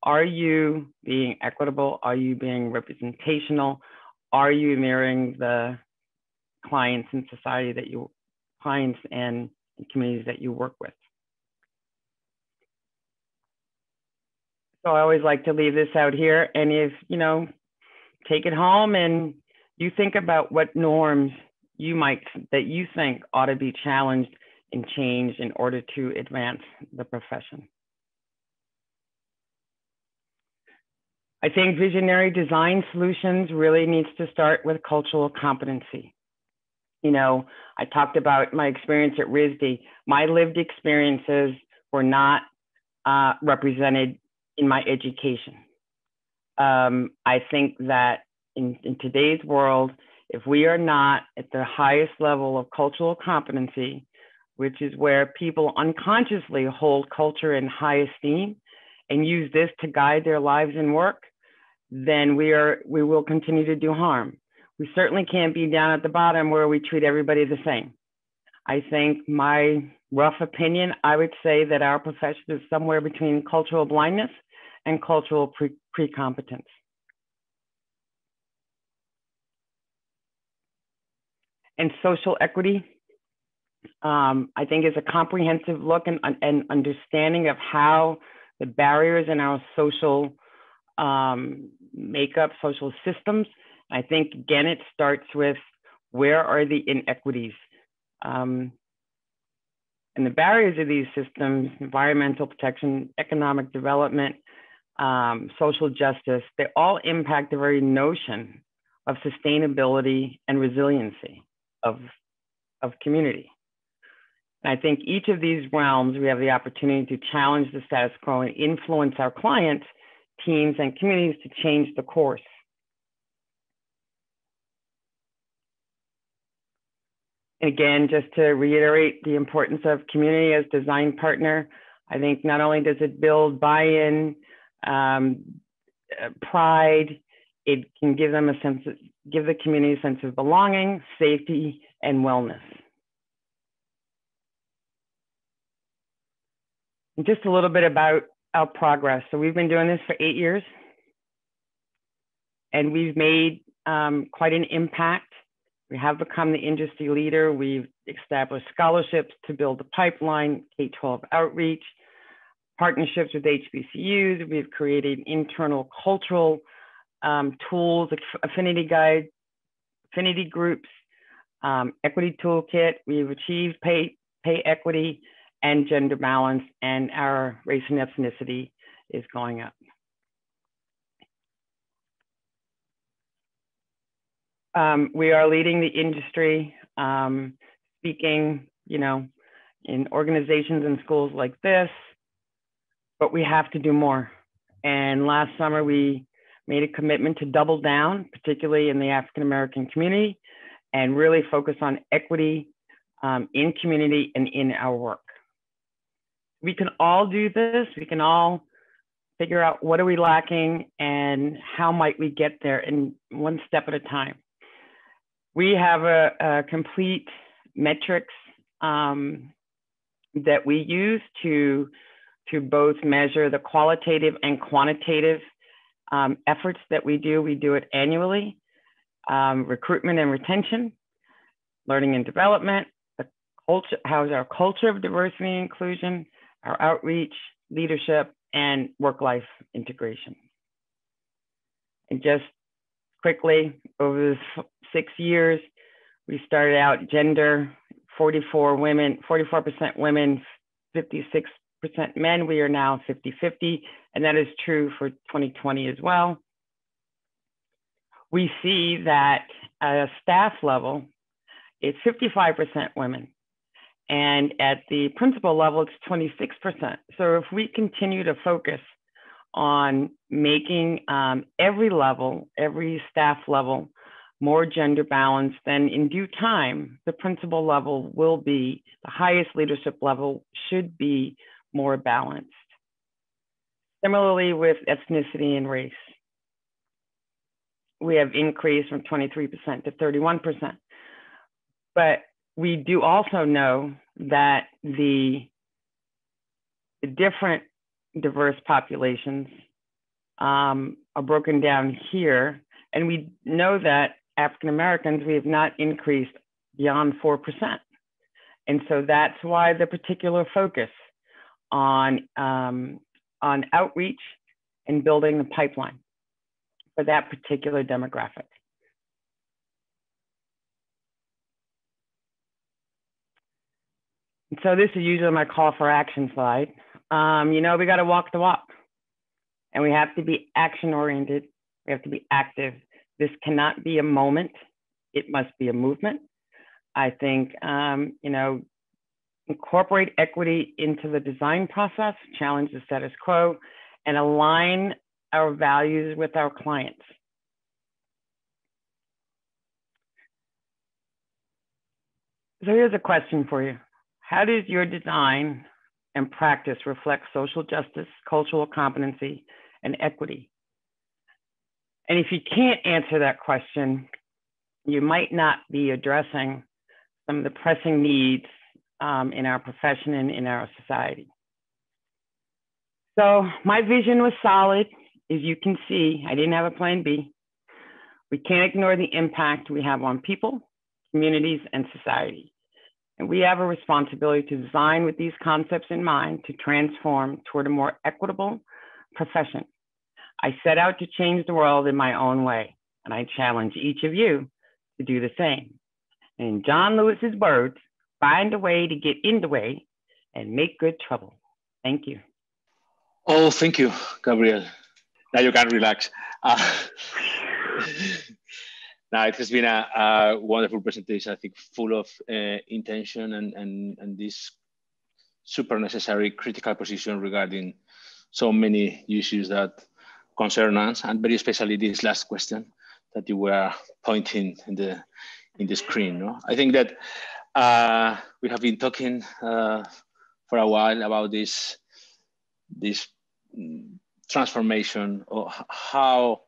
Are you being equitable? Are you being representational? Are you mirroring the clients and society that you, clients and communities that you work with? So I always like to leave this out here. And if, you know, take it home and you think about what norms you might, that you think ought to be challenged and changed in order to advance the profession. I think visionary design solutions really needs to start with cultural competency. You know, I talked about my experience at RISD. My lived experiences were not represented in my education. I think that in today's world, if we are not at the highest level of cultural competency, which is where people unconsciously hold culture in high esteem and use this to guide their lives and work, then we will continue to do harm. We certainly can't be down at the bottom where we treat everybody the same. I think my rough opinion, I would say that our profession is somewhere between cultural blindness and cultural pre-competence. And social equity, I think, is a comprehensive look and understanding of how the barriers in our social make up social systems. I think, again, it starts with where are the inequities and the barriers of these systems, environmental protection, economic development, social justice, they all impact the very notion of sustainability and resiliency of community. And I think each of these realms, we have the opportunity to challenge the status quo and influence our clients, teams, and communities to change the course. And again, just to reiterate the importance of community as design partner, I think not only does it build buy-in, pride, it can give them a sense of, give the community a sense of belonging, safety, and wellness. And just a little bit about our progress. So we've been doing this for 8 years, and we've made quite an impact. We have become the industry leader. We've established scholarships to build a pipeline, K-12 outreach, partnerships with HBCUs. We've created internal cultural tools, affinity guides, affinity groups, equity toolkit. We've achieved pay equity and gender balance, and our race and ethnicity is going up. We are leading the industry, speaking, you know, in organizations and schools like this, but we have to do more. And last summer, we made a commitment to double down, particularly in the African-American community, and really focus on equity in community and in our work. We can all do this. We can all figure out what are we lacking and how might we get there in one step at a time. We have a complete metrics that we use to both measure the qualitative and quantitative efforts that we do. We do it annually, recruitment and retention, learning and development, the culture, how's our culture of diversity and inclusion, our outreach, leadership, and work-life integration. And just quickly, over the 6 years, we started out gender, 44% women, 56% men. We are now 50-50, and that is true for 2020 as well. We see that at a staff level, it's 55% women. And at the principal level, it's 26%. So if we continue to focus on making every level, every staff level, more gender balanced, then in due time, the principal level will be, the highest leadership level should be more balanced. Similarly with ethnicity and race, we have increased from 23% to 31%. But we do also know that the different diverse populations are broken down here. And we know that African Americans, we have not increased beyond 4%. And so that's why the particular focus on outreach and building the pipeline for that particular demographic. And so this is usually my call for action slide. You know, we got to walk the walk, and we have to be action oriented. We have to be active. This cannot be a moment. It must be a movement. I think, you know, incorporate equity into the design process, challenge the status quo, and align our values with our clients. So here's a question for you. How does your design and practice reflect social justice, cultural competency, and equity? And if you can't answer that question, you might not be addressing some of the pressing needs in our profession and in our society. So my vision was solid. As you can see, I didn't have a plan B. We can't ignore the impact we have on people, communities, and society. And we have a responsibility to design with these concepts in mind to transform toward a more equitable profession. I set out to change the world in my own way, and I challenge each of you to do the same. In John Lewis's words, find a way to get in the way and make good trouble. Thank you. Oh, thank you, Gabrielle. Now you can relax. Now it has been a wonderful presentation, I think full of intention and this super necessary critical position regarding so many issues that concern us, and very especially this last question that you were pointing in the screen. No? I think that we have been talking for a while about this transformation, or how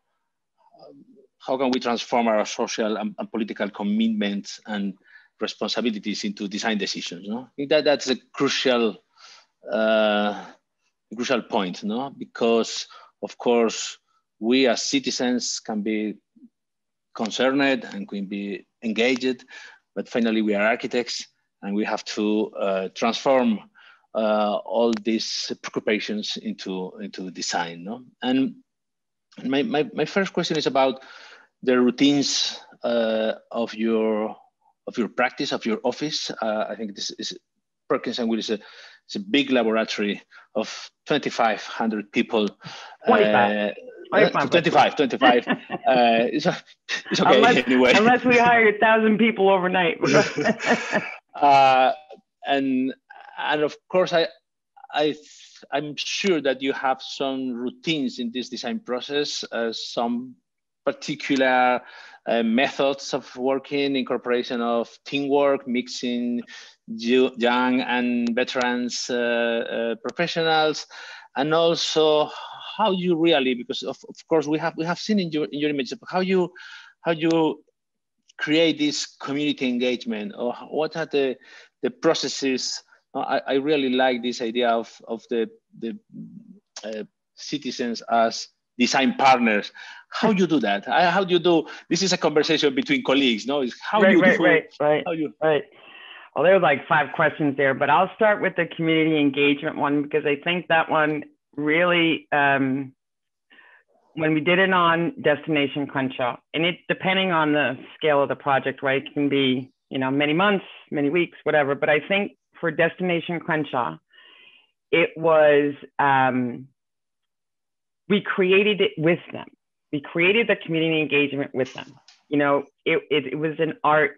can we transform our social and political commitments and responsibilities into design decisions. No? I think that's a crucial point, no? Because of course, we as citizens can be concerned and can be engaged, but finally we are architects and we have to transform all these preoccupations into design. No? And my first question is about the routines of your practice, of your office. I think this is Perkins and Will is a big laboratory of 2,500 people. 25. It's okay anyway. Unless we hire 1,000 people overnight. And of course, I'm sure that you have some routines in this design process, some particular methods of working, incorporation of teamwork, mixing young and veterans professionals, and also how you really, because of course we have seen in your images how you create this community engagement, or what are the processes. I really like this idea of the citizens as design partners. How do you do that? How do you do? This is a conversation between colleagues, no? It's how right, you right, do right, right, how you right. Well, there were like 5 questions there, but I'll start with the community engagement one, because I think that one really, when we did it on Destination Crenshaw, and it depending on the scale of the project, right, it can be, you know, many months, many weeks, whatever. But I think for Destination Crenshaw, it was, we created it with them. We created the community engagement with them. You know, it was an art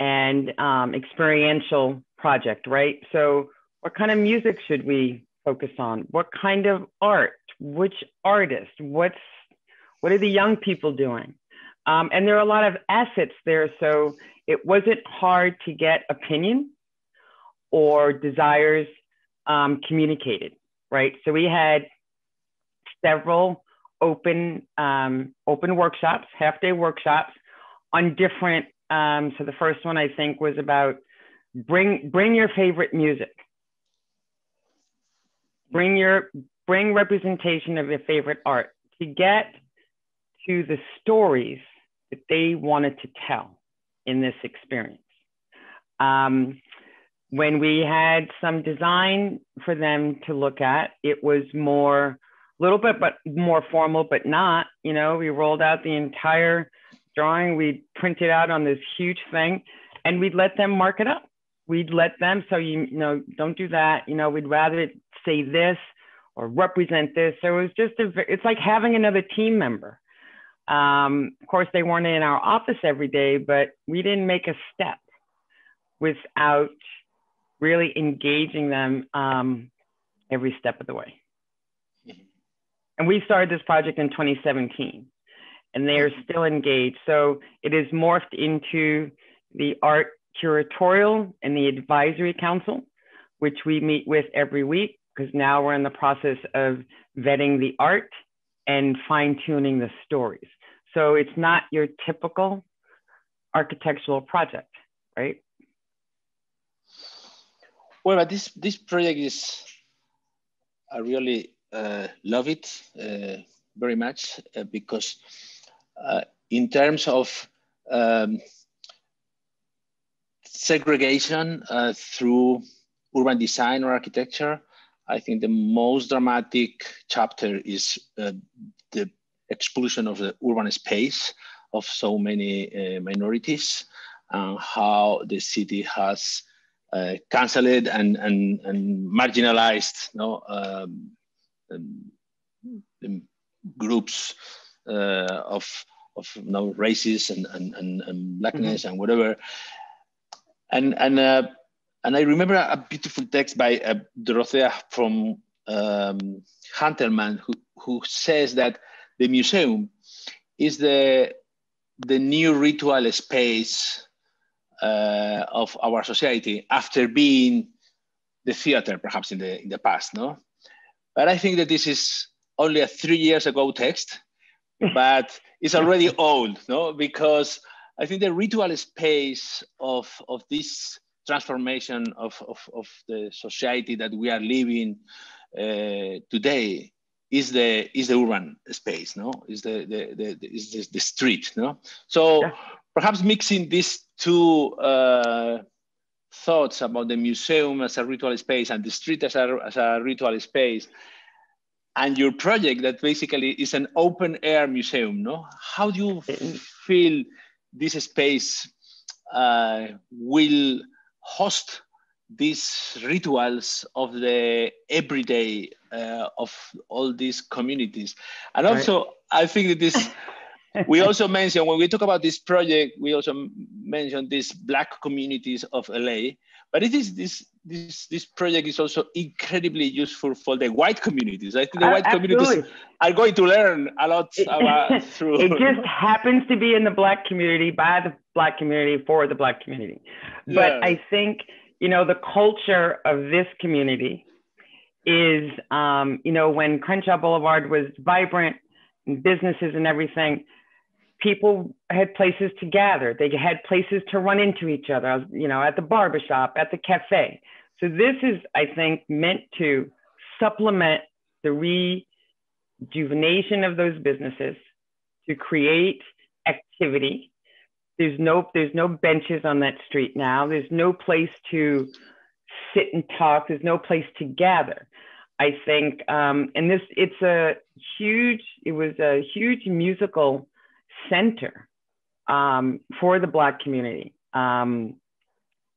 and experiential project, right? So what kind of music should we focus on? What kind of art? Which artist? What are the young people doing? And there are a lot of assets there. So it wasn't hard to get opinion or desires communicated, right? So we had several open workshops, half-day workshops on different. So the first one I think was about bring your favorite music, bring representation of your favorite art to get to the stories that they wanted to tell in this experience. When we had some design for them to look at, it was more, a little bit, but more formal, but not, you know, we rolled out the entire drawing, we printed out on this huge thing, and we'd let them mark it up. We'd let them, so, you know, don't do that. You know, we'd rather say this or represent this. So it was just, it's like having another team member. Of course, they weren't in our office every day, but we didn't make a step without really engaging them every step of the way. And we started this project in 2017, and they are still engaged. So it is morphed into the Art Curatorial and the Advisory Council, which we meet with every week, because now we're in the process of vetting the art and fine-tuning the stories. So it's not your typical architectural project, right? Well, but this project is, I really love it very much, because in terms of segregation through urban design or architecture, I think the most dramatic chapter is the expulsion of the urban space of so many minorities, and how the city has canceled and marginalized, you know, groups of you know, races and blackness, mm-hmm. and whatever. And I remember a beautiful text by Dorothea from Hunterman, who says that the museum is the new ritual space of our society, after being the theater, perhaps in the past, no? But I think that this is only a 3 years ago text, but it's already old, no? Because I think the ritual space of this transformation of the society that we are living today is the urban space, no? Is the street, no? So yeah. Perhaps mixing these two thoughts about the museum as a ritual space and the street as a ritual space, and your project that basically is an open air museum, no? How do you feel this space will host these rituals of the everyday of all these communities? And also, right. I think that this, we also mentioned, when we talk about this project, we also mentioned these Black communities of LA, but it is this project is also incredibly useful for the white communities. I think the white communities are going to learn a lot about through. It just happens to be in the Black community, by the Black community, for the Black community. But yeah. I think, you know, the culture of this community is, you know, when Crenshaw Boulevard was vibrant and businesses and everything, people had places to gather. They had places to run into each other, I was, you know, at the barbershop, at the cafe. So this is, I think, meant to supplement the rejuvenation of those businesses, to create activity. There's no benches on that street now. There's no place to sit and talk. There's no place to gather. I think, and this, it was a huge musical center for the Black community.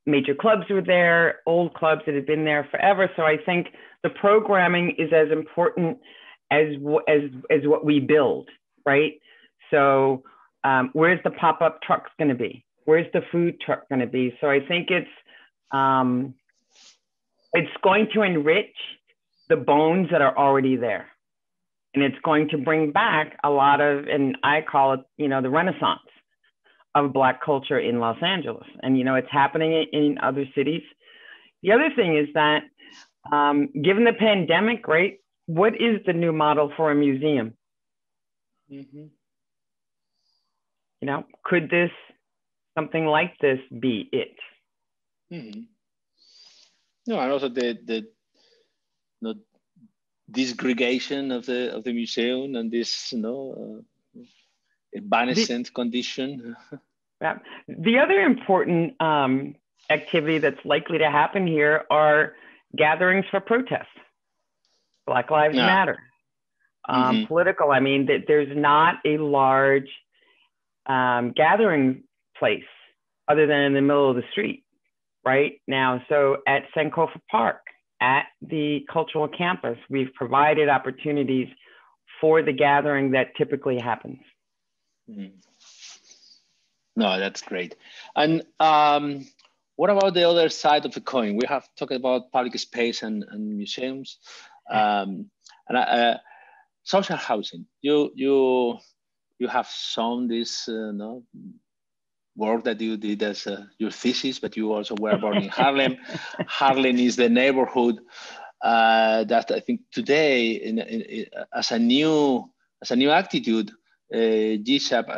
Major clubs were there, old clubs that had been there forever. So I think the programming is as important as what we build, right? So. Where's the pop-up trucks going to be? Where's the food truck going to be? So I think it's going to enrich the bones that are already there. And it's going to bring back a lot of, and I call it, you know, the Renaissance of Black culture in Los Angeles. And, you know, it's happening in other cities. The other thing is that given the pandemic, right, what is the new model for a museum? Mm-hmm. You know, could this, something like this, be it? Mm-hmm. No, and also the disgregation of the museum and this, you know, evanescent condition. Yeah. The other important activity that's likely to happen here are gatherings for protests. Black Lives Matter. Mm-hmm. Political. I mean, there's not a large gathering place other than in the middle of the street right now. So at Sankofa Park, at the cultural campus, we've provided opportunities for the gathering that typically happens. Mm-hmm. No, that's great. And what about the other side of the coin? We have talked about public space and museums, and social housing. You have shown this work that you did as your thesis, but you also were born in Harlem. Harlem is the neighborhood that I think today, as a new attitude, GSAPP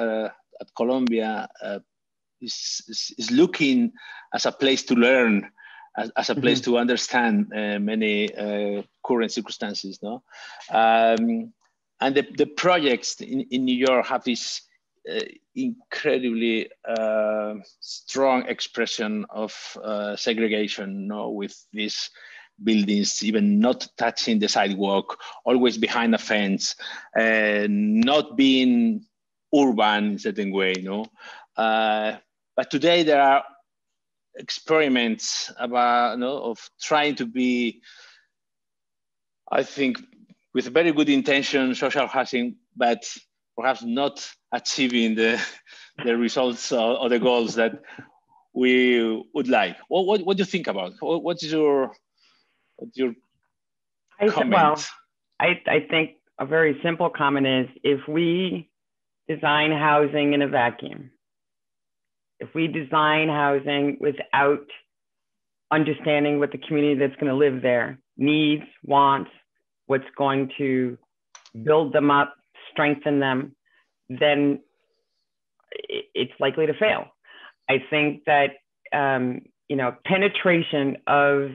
at Columbia is looking as a place to learn, as a place to understand many current circumstances. No. And the projects in New York have this incredibly strong expression of segregation, you know, with this buildings, even not touching the sidewalk, always behind a fence, not being urban in a certain way, you know. But today there are experiments about, you know, of trying to be, I think, with very good intention, social housing, but perhaps not achieving the results or the goals that we would like. What do you think about? What's your comment? Well, I think a very simple comment is, if we design housing in a vacuum, if we design housing without understanding what the community that's going to live there needs, wants, what's going to build them up, strengthen them, then it's likely to fail. I think that, you know, penetration of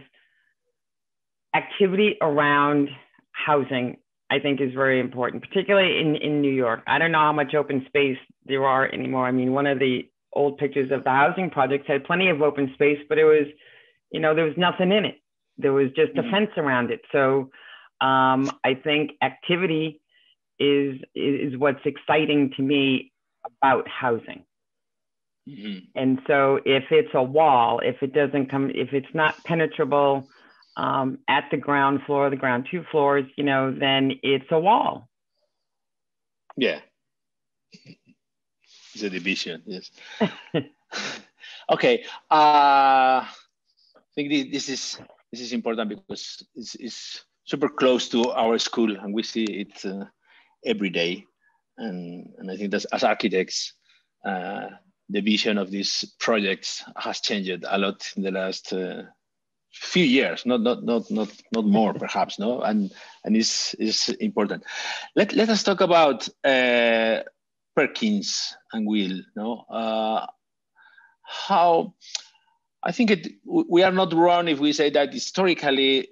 activity around housing, I think, is very important, particularly in New York. I don't know how much open space there are anymore. I mean, one of the old pictures of the housing projects had plenty of open space, but it was, you know, there was nothing in it. There was just a fence around it. So I think activity is what's exciting to me about housing. Mm-hmm. And so if it's a wall, if it doesn't come, if it's not penetrable at the ground floor, the ground two floors, you know, then it's a wall. Yeah. It's a division, yes. Okay. I think this is important because it's super close to our school and we see it every day. And I think that as architects, the vision of these projects has changed a lot in the last few years, not more perhaps, no? And it's important. Let us talk about Perkins and Will, no? How, I think we are not wrong if we say that historically,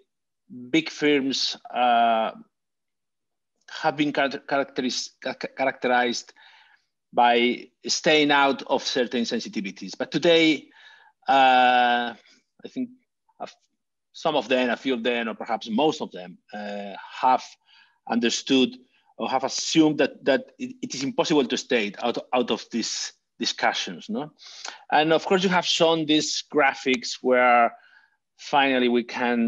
big firms have been characterized by staying out of certain sensitivities. But today, I think some of them, a few of them, or perhaps most of them have understood or have assumed that it is impossible to stay out of these discussions, no? And of course you have shown these graphics where finally we can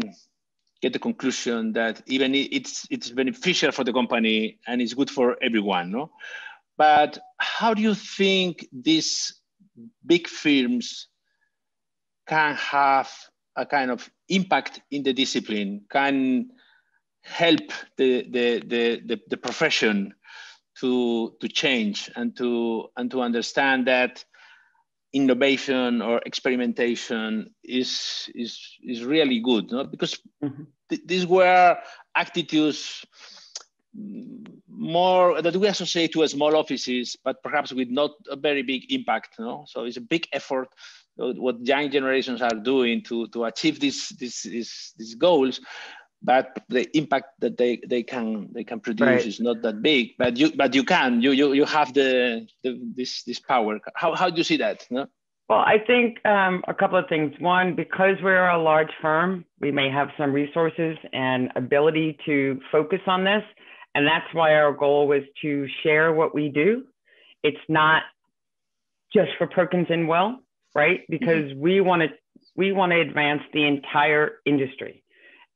get the conclusion that even it's beneficial for the company and it's good for everyone, no? But how do you think these big firms can have a kind of impact in the discipline, can help the profession to change and to understand that innovation or experimentation is really good, no? Because mm-hmm. These were attitudes more that we associate to small offices, but perhaps with not a very big impact, no? So it's a big effort what young generations are doing to achieve these goals, but the impact that they can produce right. is not that big. But you have this power. How do you see that? No? Well, I think a couple of things. One, because we're a large firm, we may have some resources and ability to focus on this, and that's why our goal was to share what we do. It's not just for Perkins and Will, right? Because mm-hmm. we want to advance the entire industry.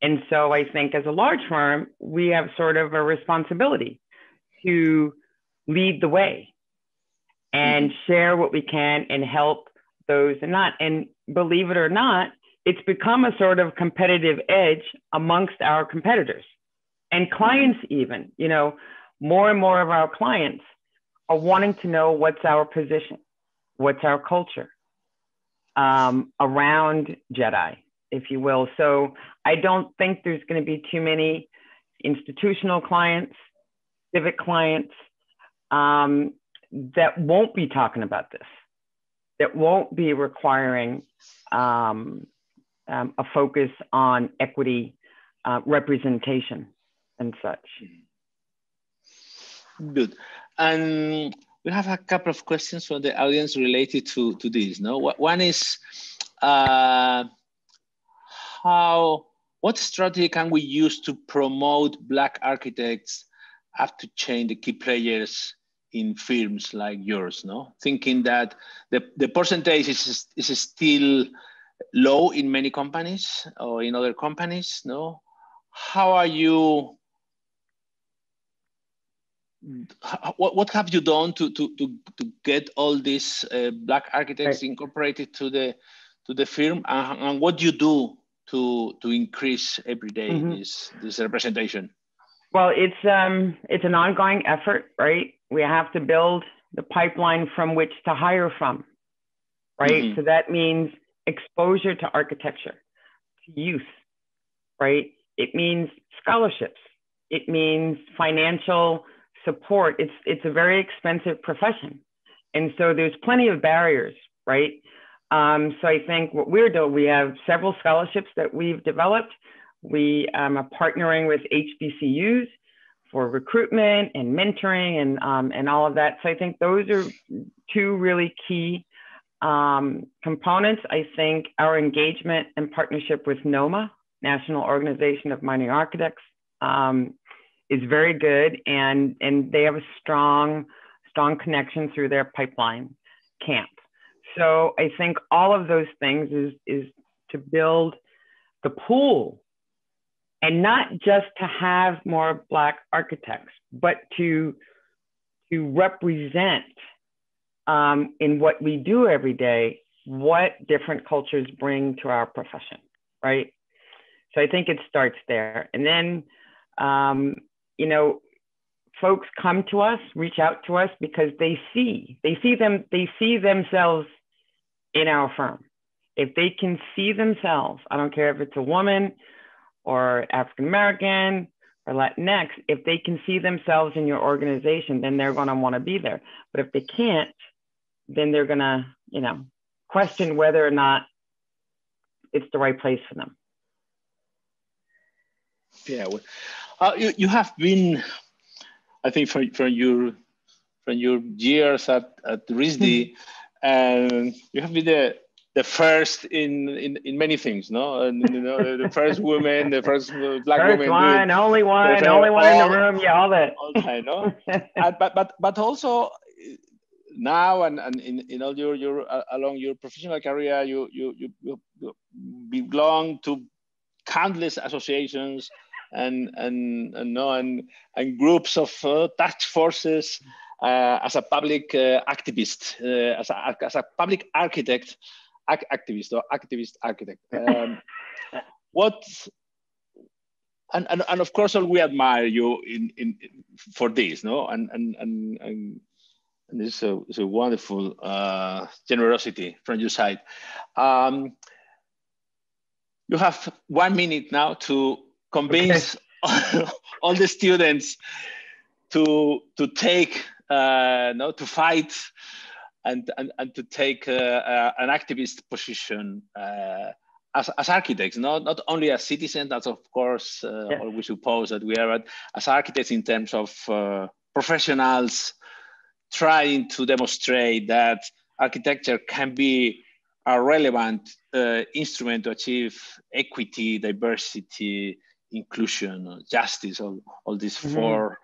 And so I think as a large firm, we have sort of a responsibility to lead the way and mm-hmm. share what we can and help those and not. And believe it or not, it's become a sort of competitive edge amongst our competitors and clients even, you know, more and more of our clients are wanting to know what's our position, what's our culture around JEDI, if you will. So I don't think there's going to be too many institutional clients, civic clients that won't be talking about this, that won't be requiring a focus on equity representation and such. Good. And we have a couple of questions from the audience related to this. No, one is, What strategy can we use to promote Black architects up to change the key players in firms like yours, no? Thinking that the percentage is still low in many companies or in other companies, no? How are you, what have you done to get all these Black architects incorporated to the firm, and what do you do to increase every day this representation? Well, it's an ongoing effort, right? We have to build the pipeline from which to hire from, right? So that means exposure to architecture, to youth, right? It means scholarships. It means financial support. It's a very expensive profession. And so there's plenty of barriers, right? So I think what we're doing, we have several scholarships that we've developed. We are partnering with HBCUs for recruitment and mentoring and all of that. So I think those are two really key components. I think our engagement and partnership with NOMA, National Organization of Minority Architects, is very good. And they have a strong connection through their pipeline camp. So I think all of those things is to build the pool, and not just to have more Black architects, but to represent in what we do every day, what different cultures bring to our profession, right? So I think it starts there. And then, you know, folks come to us, reach out to us because they see themselves in our firm. If they can see themselves, I don't care if it's a woman, or African-American, or Latinx, if they can see themselves in your organization, then they're gonna wanna be there. But if they can't, then they're gonna, you know, question whether or not it's the right place for them. Yeah, well, you have been, I think from your years at RISD, you have been there, the first in many things, no? And, you know, the first woman, the first Black woman. First one, only one in the room, yeah, all that. All time, no? but also now and in all your along your professional career, you belong to countless associations and groups of task forces. As a public activist, as a public architect, activist architect. And of course, all we admire you in for this, no? And this is a wonderful generosity from your side. You have 1 minute now to convince all the students to take. No, to fight and to take an activist position as architects, not only as citizens. That's of course all we suppose that we are as architects in terms of professionals trying to demonstrate that architecture can be a relevant instrument to achieve equity, diversity, inclusion, justice, all these four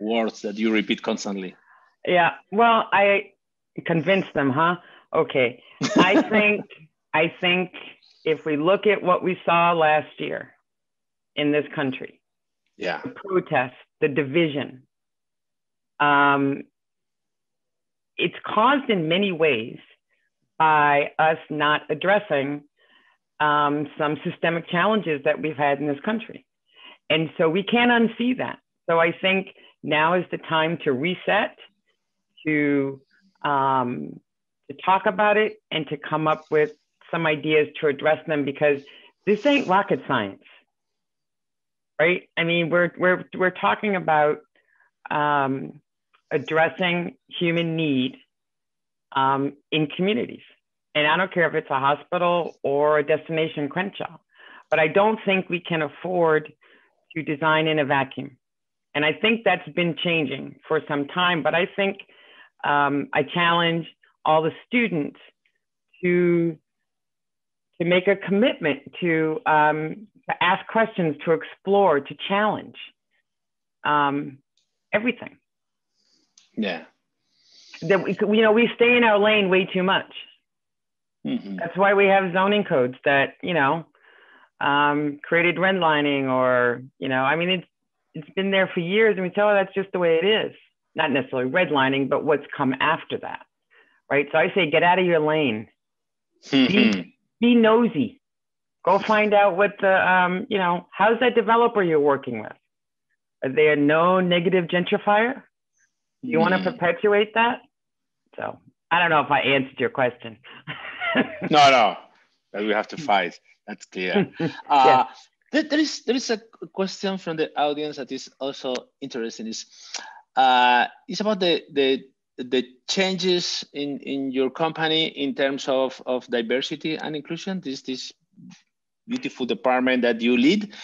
words that you repeat constantly. Yeah, well, I convinced them, huh? Okay. I think if we look at what we saw last year in this country, the protests, the division, it's caused in many ways by us not addressing some systemic challenges that we've had in this country. And so we can't unsee that. So I think now is the time to reset, to talk about it, and to come up with some ideas to address them, because this ain't rocket science, right? I mean, we're talking about addressing human need in communities, and I don't care if it's a hospital or a Destination Crenshaw, but I don't think we can afford to design in a vacuum. And I think that's been changing for some time, but I think I challenge all the students to make a commitment to ask questions, to explore, to challenge everything. Yeah. That we, you know, we stay in our lane way too much. Mm-hmm. That's why we have zoning codes that, you know, created redlining, or, you know, I mean, it's been there for years, and we tell her that's just the way it is. Not necessarily redlining, but what's come after that, right? So I say, get out of your lane. Mm-hmm. Be nosy. Go find out what the, you know, how's that developer you're working with? Are they a no negative gentrifier? Do you want to perpetuate that? So I don't know if I answered your question. No, we have to fight. That's clear. Yeah. There is a question from the audience that is also interesting. It's about the changes in your company in terms of diversity and inclusion. This beautiful department that you lead.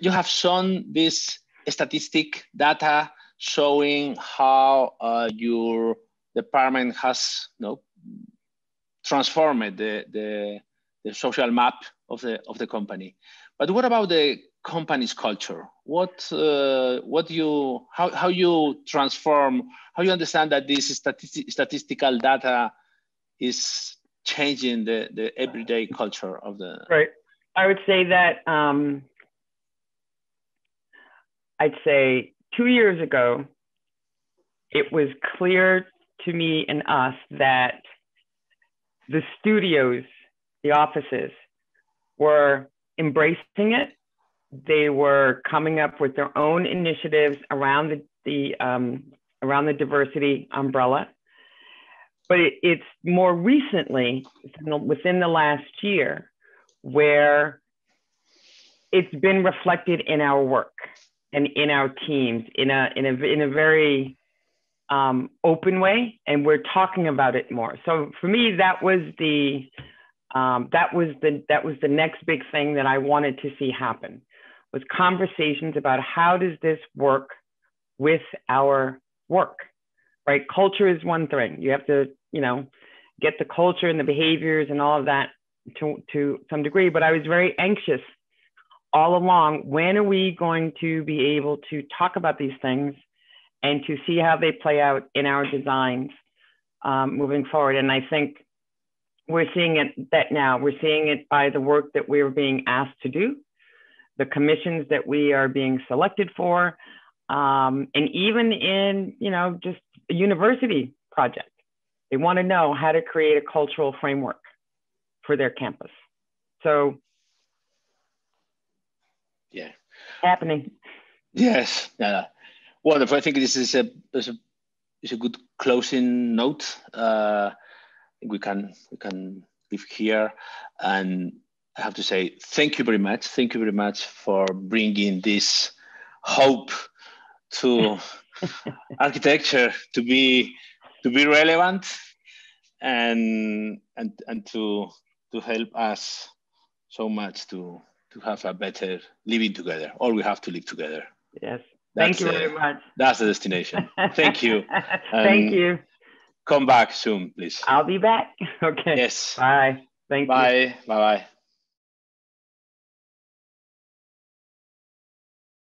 You have shown this statistic data showing how your department has, you know, transformed the social map of the company. But what about the company's culture? How you transform? How you understand that this statistical data is changing the everyday culture of the? Right. I would say that I'd say 2 years ago, it was clear to me and us that the studios, the offices, were embracing it. They were coming up with their own initiatives around the diversity umbrella. But it's more recently, within the last year, where it's been reflected in our work and in our teams in a very open way, and we're talking about it more. So for me, that was the next big thing that I wanted to see happen, was conversations about how does this work with our work, right? Culture is one thing. You have to, you know, get the culture and the behaviors and all of that to some degree, but I was very anxious all along. When are we going to be able to talk about these things and to see how they play out in our designs moving forward? And I think we're seeing that now. We're seeing it by the work that we're being asked to do, the commissions that we are being selected for, and even in, you know, just a university project. They want to know how to create a cultural framework for their campus. So, yeah, happening. Yes, wonderful. I think this is a good closing note. We can leave here, and I have to say thank you very much. Thank you very much for bringing this hope to architecture to be relevant and to help us so much to have a better living together. All we have to live together. Yes. Thank you very much. That's the destination. Thank you. Thank you. Come back soon, please. I'll be back. Okay. Yes. Bye. Thank you. Bye. Bye-bye.